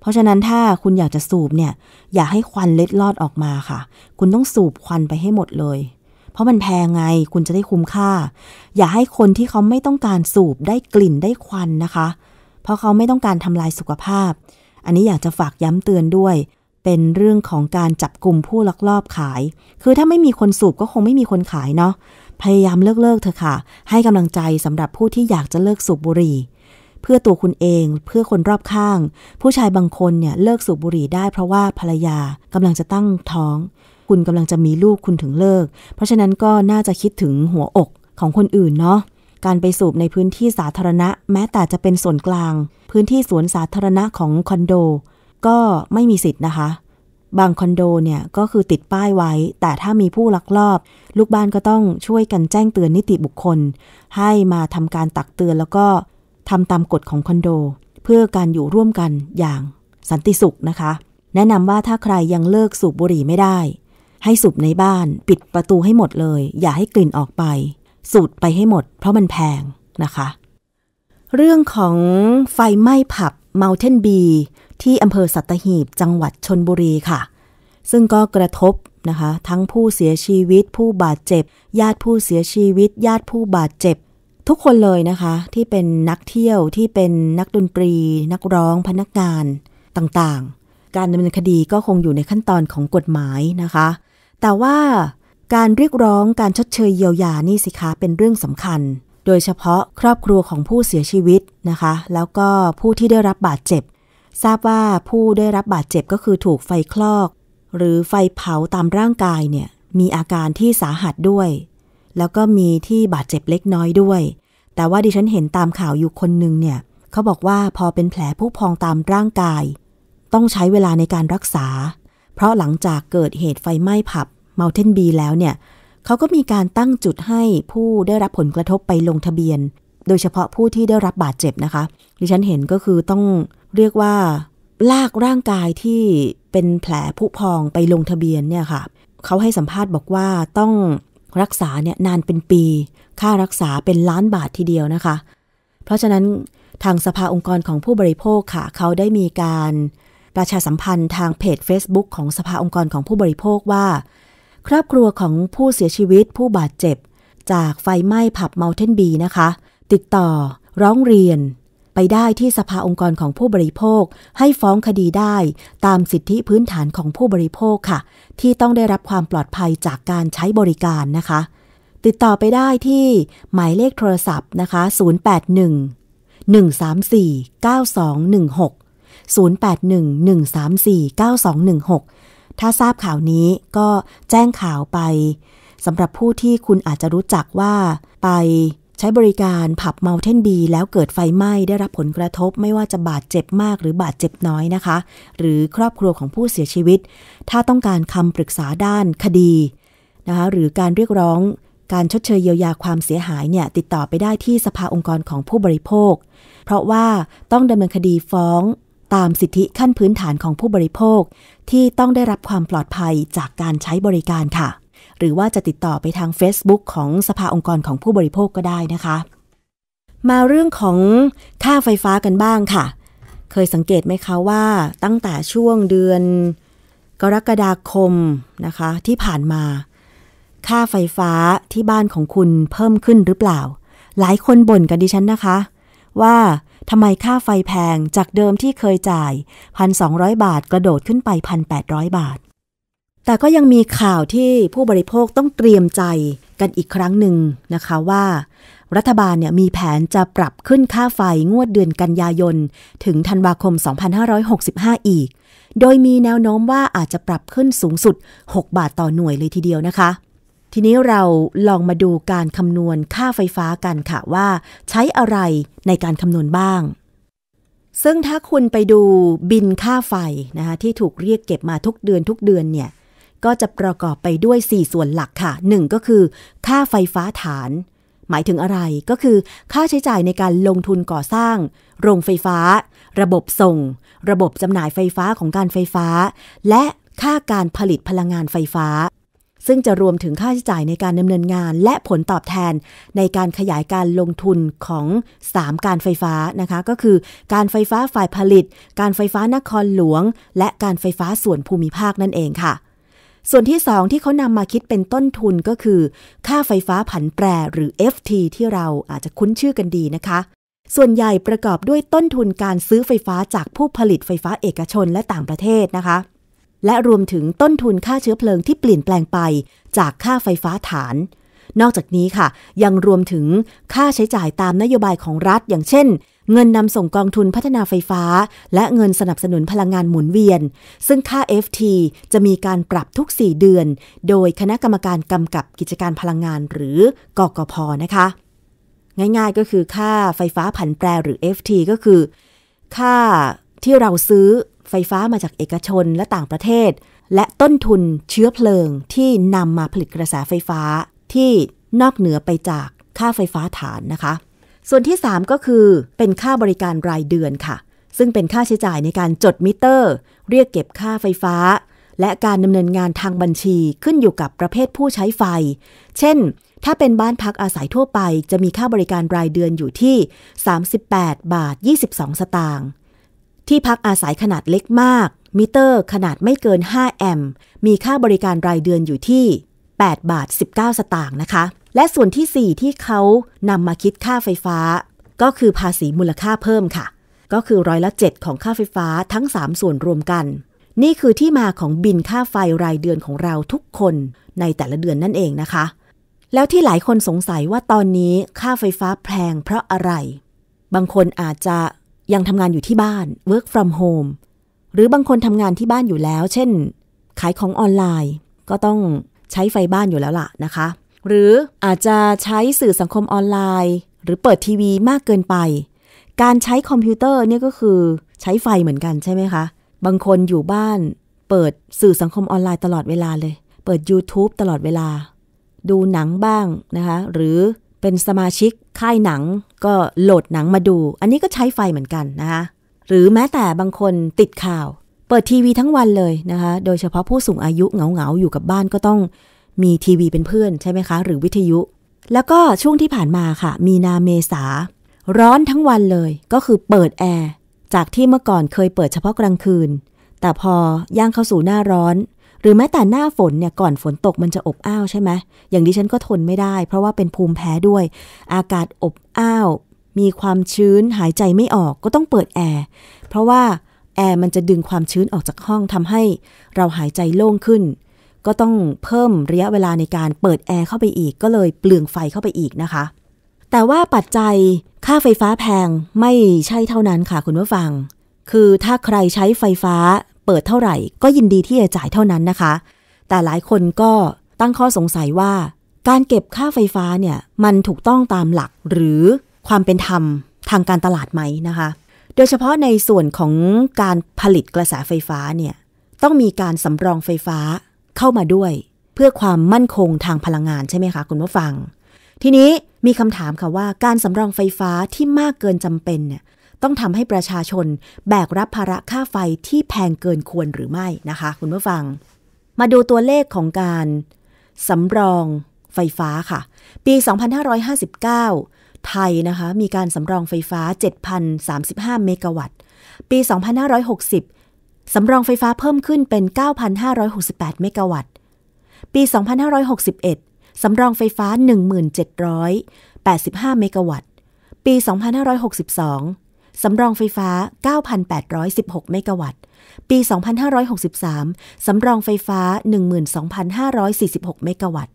เพราะฉะนั้นถ้าคุณอยากจะสูบเนี่ยอย่าให้ควันเล็ดลอดออกมาค่ะคุณต้องสูบควันไปให้หมดเลยเพราะมันแพงไงคุณจะได้คุ้มค่าอย่าให้คนที่เขาไม่ต้องการสูบได้กลิ่นได้ควันนะคะเพราะเขาไม่ต้องการทำลายสุขภาพอันนี้อยากจะฝากย้ำเตือนด้วยเป็นเรื่องของการจับกลุ่มผู้ลักลอบขายคือถ้าไม่มีคนสูบก็คงไม่มีคนขายเนาะพยายามเลิกเลิกเถอะค่ะให้กำลังใจสำหรับผู้ที่อยากจะเลิกสูบบุหรี่เพื่อตัวคุณเองเพื่อคนรอบข้างผู้ชายบางคนเนี่ยเลิกสูบบุหรี่ได้เพราะว่าภรรยากำลังจะตั้งท้องคุณกำลังจะมีลูกคุณถึงเลิกเพราะฉะนั้นก็น่าจะคิดถึงหัวอกของคนอื่นเนาะการไปสูบในพื้นที่สาธารณะแม้แต่จะเป็นส่วนกลางพื้นที่สวนสาธารณะของคอนโดก็ไม่มีสิทธิ์นะคะบางคอนโดเนี่ยก็คือติดป้ายไว้แต่ถ้ามีผู้ลักลอบลูกบ้านก็ต้องช่วยกันแจ้งเตือนนิติบุคคลให้มาทำการตักเตือนแล้วก็ทำตามกฎของคอนโดเพื่อการอยู่ร่วมกันอย่างสันติสุขนะคะแนะนำว่าถ้าใครยังเลิกสูบบุหรี่ไม่ได้ให้สูบในบ้านปิดประตูให้หมดเลยอย่าให้กลิ่นออกไปสูดไปให้หมดเพราะมันแพงนะคะเรื่องของไฟไหม้ผับ Mountain Bee ที่อำเภอสัตหีบจังหวัดชนบุรีค่ะซึ่งก็กระทบนะคะทั้งผู้เสียชีวิตผู้บาดเจ็บญาติผู้เสียชีวิตญาติผู้บาดเจ็บทุกคนเลยนะคะที่เป็นนักเที่ยวที่เป็นนักดนตรีนักร้องพนักงานต่างๆการดำเนินคดีก็คงอยู่ในขั้นตอนของกฎหมายนะคะแต่ว่าการเรียกร้องการชดเชยเยียวยานี่สิคะเป็นเรื่องสำคัญโดยเฉพาะครอบครัวของผู้เสียชีวิตนะคะแล้วก็ผู้ที่ได้รับบาดเจ็บทราบว่าผู้ได้รับบาดเจ็บก็คือถูกไฟคลอกหรือไฟเผาตามร่างกายเนี่ยมีอาการที่สาหัสด้วยแล้วก็มีที่บาดเจ็บเล็กน้อยด้วยแต่ว่าดิฉันเห็นตามข่าวอยู่คนนึงเนี่ยเขาบอกว่าพอเป็นแผลผู้พองตามร่างกายต้องใช้เวลาในการรักษาเพราะหลังจากเกิดเหตุไฟไหม้ผับMountain Bee แล้วเนี่ยเขาก็มีการตั้งจุดให้ผู้ได้รับผลกระทบไปลงทะเบียนโดยเฉพาะผู้ที่ได้รับบาดเจ็บนะคะดิฉันเห็นก็คือต้องเรียกว่าลากร่างกายที่เป็นแผลผุพองไปลงทะเบียนเนี่ยค่ะเขาให้สัมภาษณ์บอกว่าต้องรักษาเนี่ยนานเป็นปีค่ารักษาเป็นล้านบาททีเดียวนะคะเพราะฉะนั้นทางสภาองค์กรของผู้บริโภคค่ะเขาได้มีการประชาสัมพันธ์ทางเพจ Facebook ของสภาองค์กรของผู้บริโภคว่าครอบครัวของผู้เสียชีวิตผู้บาดเจ็บจากไฟไหม้ผับ Mountain Bee นะคะติดต่อร้องเรียน ไปได้ที่สภาองค์กรของผู้บริโภคให้ฟ้องคดีได้ตามสิทธิพื้นฐานของผู้บริโภคค่ะที่ต้องได้รับความปลอดภัยจากการใช้บริการนะคะติดต่อไปได้ที่หมายเลขโทรศัพท์นะคะศูนย์ แปด หนึ่ง หนึ่ง สาม สี่ เก้า สอง หนึ่ง หก ศูนย์ แปด หนึ่ง หนึ่ง สาม สี่ เก้า สอง หนึ่ง หกถ้าทราบข่าวนี้ก็แจ้งข่าวไปสำหรับผู้ที่คุณอาจจะรู้จักว่าไปใช้บริการผับเมาเท่นบีแล้วเกิดไฟไหม้ได้รับผลกระทบไม่ว่าจะบาดเจ็บมากหรือบาดเจ็บน้อยนะคะหรือครอบครัวของผู้เสียชีวิตถ้าต้องการคำปรึกษาด้านคดีนะคะหรือการเรียกร้องการชดเชยเยียวยาความเสียหายเนี่ยติดต่อไปได้ที่สภาองค์กรของผู้บริโภคเพราะว่าต้องดำเนินคดีฟ้องตามสิทธิขั้นพื้นฐานของผู้บริโภคที่ต้องได้รับความปลอดภัยจากการใช้บริการค่ะหรือว่าจะติดต่อไปทาง Facebook ของสภาองค์กรของผู้บริโภคก็ได้นะคะมาเรื่องของค่าไฟฟ้ากันบ้างค่ะเคยสังเกตไหมคะว่าตั้งแต่ช่วงเดือนกรกฎาคมนะคะที่ผ่านมาค่าไฟฟ้าที่บ้านของคุณเพิ่มขึ้นหรือเปล่าหลายคนบ่นกับดิฉันนะคะว่าทำไมค่าไฟแพงจากเดิมที่เคยจ่าย หนึ่งพันสองร้อย บาทกระโดดขึ้นไป หนึ่งพันแปดร้อย บาทแต่ก็ยังมีข่าวที่ผู้บริโภคต้องเตรียมใจกันอีกครั้งหนึ่งนะคะว่ารัฐบาลเนี่ยมีแผนจะปรับขึ้นค่าไฟงวดเดือนกันยายนถึงธันวาคมสองพันห้าร้อยหกสิบห้าอีกโดยมีแนวโน้มว่าอาจจะปรับขึ้นสูงสุดหกบาทต่อหน่วยเลยทีเดียวนะคะทีนี้เราลองมาดูการคำนวณค่าไฟฟ้ากันค่ะว่าใช้อะไรในการคำนวณบ้างซึ่งถ้าคุณไปดูบิลค่าไฟนะคะที่ถูกเรียกเก็บมาทุกเดือนทุกเดือนเนี่ยก็จะประกอบไปด้วยสี่ส่วนหลักค่ะหนึ่งก็คือค่าไฟฟ้าฐานหมายถึงอะไรก็คือค่าใช้จ่ายในการลงทุนก่อสร้างโรงไฟฟ้าระบบส่งระบบจำหน่ายไฟฟ้าของการไฟฟ้าและค่าการผลิตพลังงานไฟฟ้าซึ่งจะรวมถึงค่าใช้จ่ายในการดำเนินงานและผลตอบแทนในการขยายการลงทุนของสามการไฟฟ้านะคะก็คือการไฟฟ้าฝ่ายผลิตการไฟฟ้านครหลวงและการไฟฟ้าส่วนภูมิภาคนั่นเองค่ะส่วนที่สองที่เขานำมาคิดเป็นต้นทุนก็คือค่าไฟฟ้าผันแปรหรือ เอฟ ที ที่เราอาจจะคุ้นชื่อกันดีนะคะส่วนใหญ่ประกอบด้วยต้นทุนการซื้อไฟฟ้าจากผู้ผลิตไฟฟ้าเอกชนและต่างประเทศนะคะและรวมถึงต้นทุนค่าเชื้อเพลิงที่เปลี่ยนแปลงไปจากค่าไฟฟ้าฐานนอกจากนี้ค่ะยังรวมถึงค่าใช้จ่ายตามนโยบายของรัฐอย่างเช่นเงินนำส่งกองทุนพัฒนาไฟฟ้าและเงินสนับสนุนพลังงานหมุนเวียนซึ่งค่า เอฟ ที จะมีการปรับทุกสี่เดือนโดยคณะกรรมการกำกับกิจการพลังงานหรือกกพ.นะคะง่ายๆก็คือค่าไฟฟ้าผันแปรหรือ เอฟ ที ก็คือค่าที่เราซื้อไฟฟ้ามาจากเอกชนและต่างประเทศและต้นทุนเชื้อเพลิงที่นำมาผลิตกระแสไฟฟ้าที่นอกเหนือไปจากค่าไฟฟ้าฐานนะคะส่วนที่สามก็คือเป็นค่าบริการรายเดือนค่ะซึ่งเป็นค่าใช้จ่ายในการจดมิเตอร์เรียกเก็บค่าไฟฟ้าและการดำเนินงานทางบัญชีขึ้นอยู่กับประเภทผู้ใช้ไฟเช่นถ้าเป็นบ้านพักอาศัยทั่วไปจะมีค่าบริการรายเดือนอยู่ที่สามสิบแปดบาทยี่สิบสองสตางค์ที่พักอาศัยขนาดเล็กมากมิเตอร์ขนาดไม่เกินห้าแอมป์มีค่าบริการรายเดือนอยู่ที่แปดบาทสิบเก้าสตางค์นะคะและส่วนที่สี่ที่เขานำมาคิดค่าไฟฟ้าก็คือภาษีมูลค่าเพิ่มค่ะก็คือร้อยละเจ็ดของค่าไฟฟ้าทั้งสามส่วนรวมกันนี่คือที่มาของบิลค่าไฟรายเดือนของเราทุกคนในแต่ละเดือนนั่นเองนะคะแล้วที่หลายคนสงสัยว่าตอนนี้ค่าไฟฟ้าแพงเพราะอะไรบางคนอาจจะยังทำงานอยู่ที่บ้าน work from home หรือบางคนทำงานที่บ้านอยู่แล้วเช่นขายของออนไลน์ก็ต้องใช้ไฟบ้านอยู่แล้วล่ะนะคะหรืออาจจะใช้สื่อสังคมออนไลน์หรือเปิดทีวีมากเกินไปการใช้คอมพิวเตอร์เนี่ยก็คือใช้ไฟเหมือนกันใช่ไหมคะบางคนอยู่บ้านเปิดสื่อสังคมออนไลน์ตลอดเวลาเลยเปิด YouTube ตลอดเวลาดูหนังบ้างนะคะหรือเป็นสมาชิกค่ายหนังก็โหลดหนังมาดูอันนี้ก็ใช้ไฟเหมือนกันนะคะหรือแม้แต่บางคนติดข่าวเปิดทีวีทั้งวันเลยนะคะโดยเฉพาะผู้สูงอายุเหงาๆอยู่กับบ้านก็ต้องมีทีวีเป็นเพื่อนใช่ไหมคะหรือวิทยุแล้วก็ช่วงที่ผ่านมาค่ะมีนาเมษาร้อนทั้งวันเลยก็คือเปิดแอร์จากที่เมื่อก่อนเคยเปิดเฉพาะกลางคืนแต่พอย่างเข้าสู่หน้าร้อนหรือแม้แต่หน้าฝนเนี่ยก่อนฝนตกมันจะอบอ้าวใช่ไหมอย่างดิฉันก็ทนไม่ได้เพราะว่าเป็นภูมิแพ้ด้วยอากาศอบอ้าว มีความชื้นหายใจไม่ออกก็ต้องเปิดแอร์เพราะว่าแอร์มันจะดึงความชื้นออกจากห้องทำให้เราหายใจโล่งขึ้นก็ต้องเพิ่มระยะเวลาในการเปิดแอร์เข้าไปอีกก็เลยเปลืองไฟเข้าไปอีกนะคะแต่ว่าปัจจัยค่าไฟฟ้าแพงไม่ใช่เท่านั้นค่ะคุณผู้ฟังคือถ้าใครใช้ไฟฟ้าเปิดเท่าไหร่ก็ยินดีที่จะจ่ายเท่านั้นนะคะแต่หลายคนก็ตั้งข้อสงสัยว่าการเก็บค่าไฟฟ้าเนี่ยมันถูกต้องตามหลักหรือความเป็นธรรมทางการตลาดไหมนะคะโดยเฉพาะในส่วนของการผลิตกระแสไฟฟ้าเนี่ยต้องมีการสำรองไฟฟ้าเข้ามาด้วยเพื่อความมั่นคงทางพลังงานใช่ไหมคะคุณผู้ฟังทีนี้มีคำถามค่ะว่าการสำรองไฟฟ้าที่มากเกินจำเป็นเนี่ยต้องทำให้ประชาชนแบกรับภาระค่าไฟที่แพงเกินควรหรือไม่นะคะคุณผู้ฟังมาดูตัวเลขของการสำรองไฟฟ้าค่ะปีสองพันห้าร้อยห้าสิบเก้าไทยนะคะมีการสำรองไฟฟ้า เจ็ดพันสามสิบห้า เมกะวัตต์ปีสองพันห้าร้อยหกสิบสำรองไฟฟ้าเพิ่มขึ้นเป็น เก้าพันห้าร้อยหกสิบแปด เมกะวัตต์ปีสองพันห้าร้อยหกสิบเอ็ดสำรองไฟฟ้า หนึ่งพันเจ็ดร้อยแปดสิบห้า เมกะวัตต์ปีสองพันห้าร้อยหกสิบสองสำรองไฟฟ้า เก้าพันแปดร้อยสิบหก เมกะวัตต์ปีสองพันห้าร้อยหกสิบสามสำรองไฟฟ้า หนึ่งหมื่นสองพันห้าร้อยสี่สิบหก เมกะวัตต์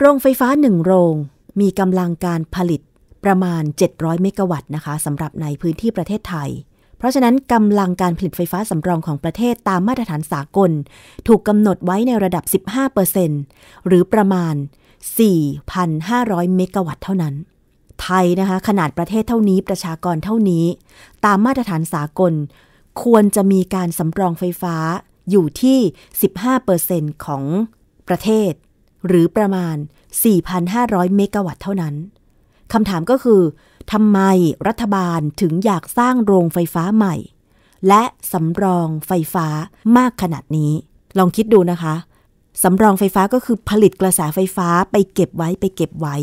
โรงไฟฟ้าหนึ่งโรงมีกำลังการผลิตประมาณเจ็ดร้อยเมกะวัตต์นะคะสำหรับในพื้นที่ประเทศไทยเพราะฉะนั้นกำลังการผลิตไฟฟ้าสำรองของประเทศตามมาตรฐานสากลถูกกำหนดไว้ในระดับ สิบห้าเปอร์เซ็นต์ หรือประมาณ สี่พันห้าร้อย เมกะวัตต์เท่านั้นไทยนะคะขนาดประเทศเท่านี้ประชากรเท่านี้ตามมาตรฐานสากลควรจะมีการสำรองไฟฟ้าอยู่ที่ สิบห้าเปอร์เซ็นต์ ของประเทศหรือประมาณ สี่พันห้าร้อย เมกะวัตต์เท่านั้นคำถามก็คือทำไมรัฐบาลถึงอยากสร้างโรงไฟฟ้าใหม่และสำรองไฟฟ้ามากขนาดนี้ลองคิดดูนะคะสำรองไฟฟ้าก็คือผลิตกระแสไฟฟ้าไปเก็บไว้ไปเก็บไว้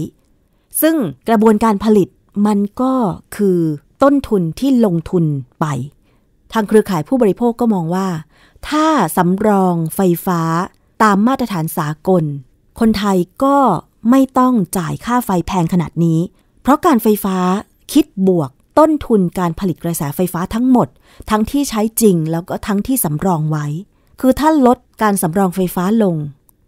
ซึ่งกระบวนการผลิตมันก็คือต้นทุนที่ลงทุนไปทางเครือข่ายผู้บริโภคก็มองว่าถ้าสำรองไฟฟ้าตามมาตรฐานสากลคนไทยก็ไม่ต้องจ่ายค่าไฟแพงขนาดนี้เพราะการไฟฟ้าคิดบวกต้นทุนการผลิตกระแสไฟฟ้าทั้งหมดทั้งที่ใช้จริงแล้วก็ทั้งที่สำรองไว้คือถ้าลดการสำรองไฟฟ้าลง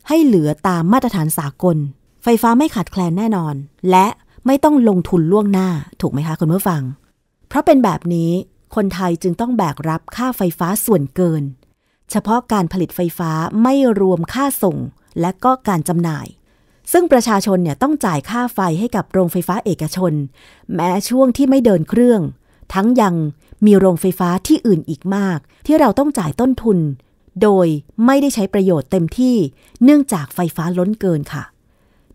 ให้เหลือตามมาตรฐานสากลไฟฟ้าไม่ขาดแคลนแน่นอนและไม่ต้องลงทุนล่วงหน้าถูกไหมคะคุณผู้ฟังเพราะเป็นแบบนี้คนไทยจึงต้องแบกรับค่าไฟฟ้าส่วนเกินเฉพาะการผลิตไฟฟ้าไม่รวมค่าส่งและก็การจำหน่ายซึ่งประชาชนเนี่ยต้องจ่ายค่าไฟให้กับโรงไฟฟ้าเอกชนแม้ช่วงที่ไม่เดินเครื่องทั้งยังมีโรงไฟฟ้าที่อื่นอีกมากที่เราต้องจ่ายต้นทุนโดยไม่ได้ใช้ประโยชน์เต็มที่เนื่องจากไฟฟ้าล้นเกินค่ะ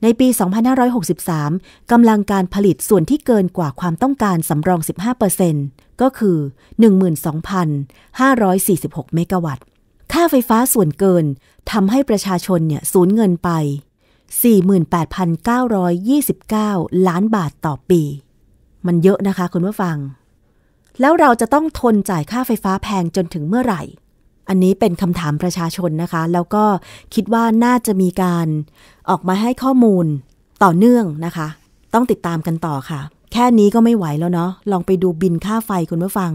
ในปีสองพันห้าร้อยหกสิบสามกำลังการผลิตส่วนที่เกินกว่าความต้องการสำรอง สิบห้าเปอร์เซ็นต์ ก็คือ หนึ่งหมื่นสองพันห้าร้อยสี่สิบหก เมกะวัตต์ค่าไฟฟ้าส่วนเกินทำให้ประชาชนเนี่ยสูญเงินไป สี่หมื่นแปดพันเก้าร้อยยี่สิบเก้า ล้านบาทต่อปีมันเยอะนะคะคุณผู้ฟังแล้วเราจะต้องทนจ่ายค่าไฟฟ้าแพงจนถึงเมื่อไหร่อันนี้เป็นคำถามประชาชนนะคะแล้วก็คิดว่าน่าจะมีการออกมาให้ข้อมูลต่อเนื่องนะคะต้องติดตามกันต่อค่ะแค่นี้ก็ไม่ไหวแล้วเนาะลองไปดูบินค่าไฟคุณผู้ฟัง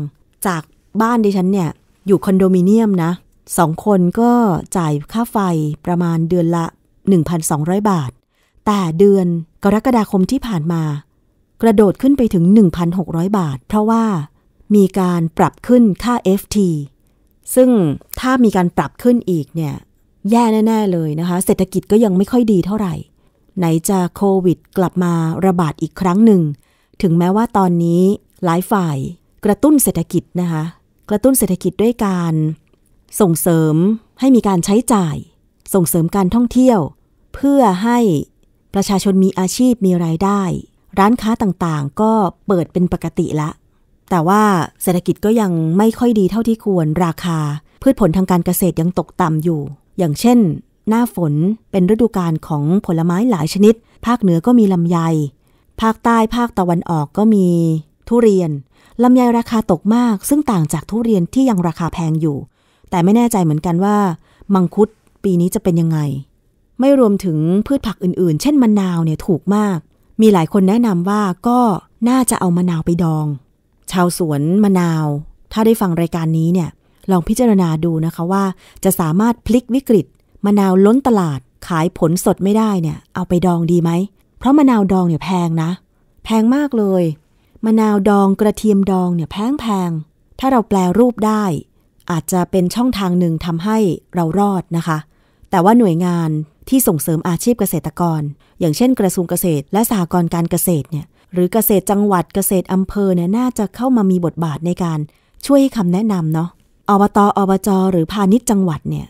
จากบ้านดิฉันเนี่ยอยู่คอนโดมิเนียมนะสองคนก็จ่ายค่าไฟประมาณเดือนละ หนึ่งพันสองร้อย บาทแต่เดือนกรกฎาคมที่ผ่านมากระโดดขึ้นไปถึง หนึ่งพันหกร้อย บาทเพราะว่ามีการปรับขึ้นค่า เอฟ ที ซึ่งถ้ามีการปรับขึ้นอีกเนี่ยแย่แน่ๆเลยนะคะเศรษฐกิจก็ยังไม่ค่อยดีเท่าไหร่ไหนจะโควิดกลับมาระบาดอีกครั้งหนึ่งถึงแม้ว่าตอนนี้หลายฝ่ายกระตุ้นเศรษฐกิจนะคะกระตุ้นเศรษฐกิจด้วยการส่งเสริมให้มีการใช้จ่ายส่งเสริมการท่องเที่ยวเพื่อให้ประชาชนมีอาชีพมีรายได้ร้านค้าต่างๆก็เปิดเป็นปกติละแต่ว่าเศรษฐกิจก็ยังไม่ค่อยดีเท่าที่ควรราคาพืชผลทางการเกษตรยังตกต่ำอยู่อย่างเช่นหน้าฝนเป็นฤดูกาลของผลไม้หลายชนิดภาคเหนือก็มีลำไยภาคใต้ภาคตะวันออกก็มีทุเรียนลำไยราคาตกมากซึ่งต่างจากทุเรียนที่ยังราคาแพงอยู่แต่ไม่แน่ใจเหมือนกันว่ามังคุดปีนี้จะเป็นยังไงไม่รวมถึงพืชผักอื่นๆเช่นมะนาวเนี่ยถูกมากมีหลายคนแนะนำว่าก็ น่าจะเอามะนาวไปดองชาวสวนมะนาวถ้าได้ฟังรายการนี้เนี่ยลองพิจารณาดูนะคะว่าจะสามารถพลิกวิกฤตมะนาวล้นตลาดขายผลสดไม่ได้เนี่ยเอาไปดองดีไหมเพราะมะนาวดองเนี่ยแพงนะแพงมากเลยมะนาวดองกระเทียมดองเนี่ยแพงแพงถ้าเราแปลรูปได้อาจจะเป็นช่องทางหนึ่งทำให้เรารอดนะคะแต่ว่าหน่วยงานที่ส่งเสริมอาชีพเกษตรกรอย่างเช่นกระทรวงเกษตรและสหกรณ์การเกษตรเนี่ยหรือเกษตรจังหวัดเกษตรอำเภอเนี่ยน่าจะเข้ามามีบทบาทในการช่วยให้คำแนะนำเนาะอบต.อบจ.หรือพาณิชย์จังหวัดเนี่ย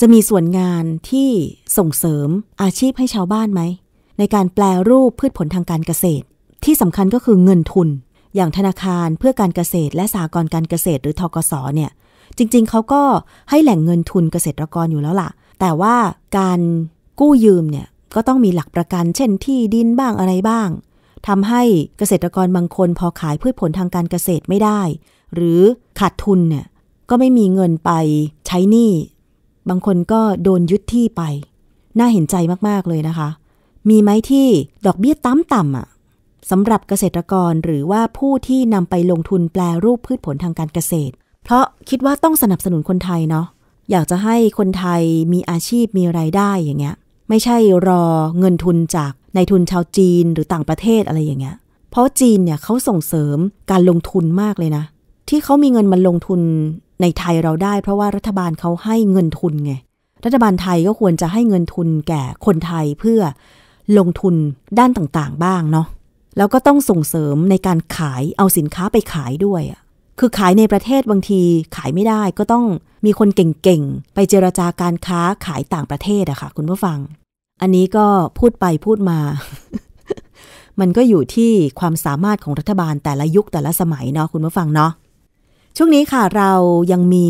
จะมีส่วนงานที่ส่งเสริมอาชีพให้ชาวบ้านไหมในการแปลรูปพืชผลทางการเกษตรที่สำคัญก็คือเงินทุนอย่างธนาคารเพื่อการเกษตรและสหกรณ์การเกษตรหรือธกส.เนี่ยจริงๆเขาก็ให้แหล่งเงินทุนเกษตรกรอยู่แล้วล่ะแต่ว่าการกู้ยืมเนี่ยก็ต้องมีหลักประกันเช่นที่ดินบ้างอะไรบ้างทำให้เกษตรกรบางคนพอขายพืชผลทางการเกษตรไม่ได้หรือขาดทุนเนี่ยก็ไม่มีเงินไปใช้หนี้บางคนก็โดนยึดที่ไปน่าเห็นใจมากๆเลยนะคะมีไหมที่ดอกเบี้ยต่ำๆอ่ะสำหรับเกษตรกรหรือว่าผู้ที่นำไปลงทุนแปลรูปพืชผลทางการเกษตรเพราะคิดว่าต้องสนับสนุนคนไทยเนาะอยากจะให้คนไทยมีอาชีพมีรายได้อย่างเงี้ยไม่ใช่รอเงินทุนจากนายทุนชาวจีนหรือต่างประเทศอะไรอย่างเงี้ยเพราะจีนเนี่ยเขาส่งเสริมการลงทุนมากเลยนะที่เขามีเงินมาลงทุนในไทยเราได้เพราะว่ารัฐบาลเขาให้เงินทุนไงรัฐบาลไทยก็ควรจะให้เงินทุนแก่คนไทยเพื่อลงทุนด้านต่างๆบ้างเนาะแล้วก็ต้องส่งเสริมในการขายเอาสินค้าไปขายด้วยคือขายในประเทศบางทีขายไม่ได้ก็ต้องมีคนเก่งๆไปเจรจาการค้าขายต่างประเทศอะค่ะคุณผู้ฟังอันนี้ก็พูดไปพูดมา มันก็อยู่ที่ความสามารถของรัฐบาลแต่ละยุคแต่ละสมัยเนาะคุณผู้ฟังเนาะช่วงนี้ค่ะเรายังมี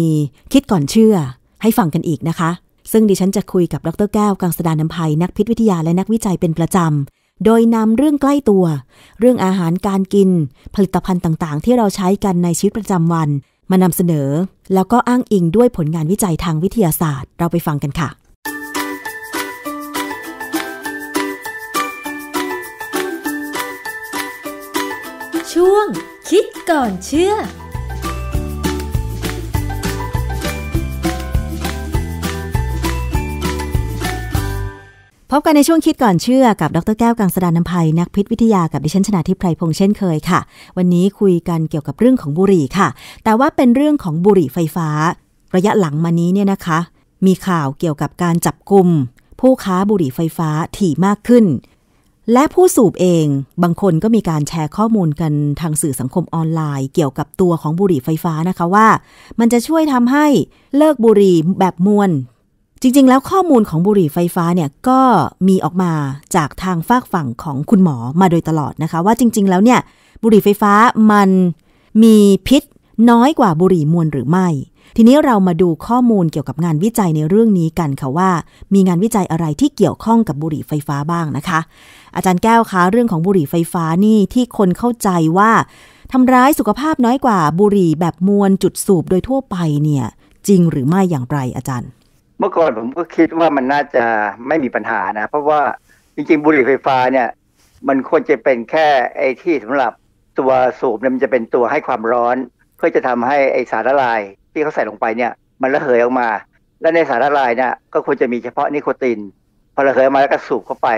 คิดก่อนเชื่อให้ฟังกันอีกนะคะซึ่งดิฉันจะคุยกับดร.แก้วกังสดาลอำไพนักพิษวิทยาและนักวิจัยเป็นประจำโดยนำเรื่องใกล้ตัวเรื่องอาหารการกินผลิตภัณฑ์ต่างๆที่เราใช้กันในชีวิตประจำวันมานำเสนอแล้วก็อ้างอิงด้วยผลงานวิจัยทางวิทยาศาสตร์เราไปฟังกันค่ะช่วงคิดก่อนเชื่อพบกันในช่วงคิดก่อนเชื่อกับดร.แก้วกังสดาลอำไพนักพิษวิทยากับดิฉันชนาธิปไพรพงษ์เช่นเคยค่ะวันนี้คุยกันเกี่ยวกับเรื่องของบุหรี่ค่ะแต่ว่าเป็นเรื่องของบุหรี่ไฟฟ้าระยะหลังมานี้เนี่ยนะคะมีข่าวเกี่ยวกับการจับกุมผู้ค้าบุหรี่ไฟฟ้าถี่มากขึ้นและผู้สูบเองบางคนก็มีการแชร์ข้อมูลกันทางสื่อสังคมออนไลน์เกี่ยวกับตัวของบุหรี่ไฟฟ้านะคะว่ามันจะช่วยทำให้เลิกบุหรี่แบบมวลจริงๆแล้วข้อมูลของบุหรี่ไฟฟ้าเนี่ยก็มีออกมาจากทางฝากฝั่งของคุณหมอมาโดยตลอดนะคะว่าจริงๆแล้วเนี่ยบุหรี่ไฟฟ้ามันมีพิษน้อยกว่าบุหรี่มวลหรือไม่ทีนี้เรามาดูข้อมูลเกี่ยวกับงานวิจัยในเรื่องนี้กันค่ะว่ามีงานวิจัยอะไรที่เกี่ยวข้องกับบุหรี่ไฟฟ้าบ้างนะคะอาจารย์แก้วคะเรื่องของบุหรี่ไฟฟ้านี่ที่คนเข้าใจว่าทำร้ายสุขภาพน้อยกว่าบุหรี่แบบมวลจุดสูบโดยทั่วไปเนี่ยจริงหรือไม่อย่างไรอาจารย์เมื่อก่อนผมก็คิดว่ามันน่าจะไม่มีปัญหานะเพราะว่าจริงๆบุหรี่ไฟฟ้าเนี่ยมันควรจะเป็นแค่ไอ้ที่สำหรับตัวสูบเนี่ยมันจะเป็นตัวให้ความร้อนเพื่อจะทำให้ไอ้สารละลายที่เขาใส่ลงไปเนี่ยมันระเหยออกมาและในสารละลายเนี่ยก็ควรจะมีเฉพาะนิโคตินพอระเหยออกมาแล้วก็สูบเข้าไป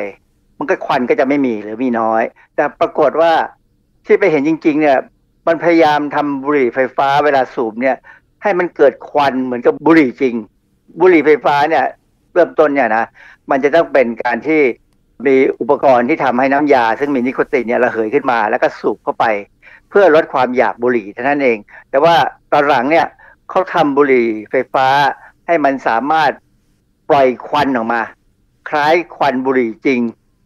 มันก็ควันก็จะไม่มีหรือมีน้อยแต่ปรากฏว่าที่ไปเห็นจริงๆเนี่ยมันพยายามทำบุหรี่ไฟฟ้าเวลาสูบเนี่ยให้มันเกิดควันเหมือนกับบุหรี่จริงบุหรี่ไฟฟ้าเนี่ยเริ่มต้นเนี่ยนะมันจะต้องเป็นการที่มีอุปกรณ์ที่ทำให้น้ำยาซึ่งมีนิโคตินเนี่ยระเหยขึ้นมาแล้วก็สูบเข้าไปเพื่อลดความอยากบุหรี่เท่านั้นเองแต่ว่าตอนหลังเนี่ยเขาทำบุหรี่ไฟฟ้าให้มันสามารถปล่อยควันออกมาคล้ายควันบุหรี่จริง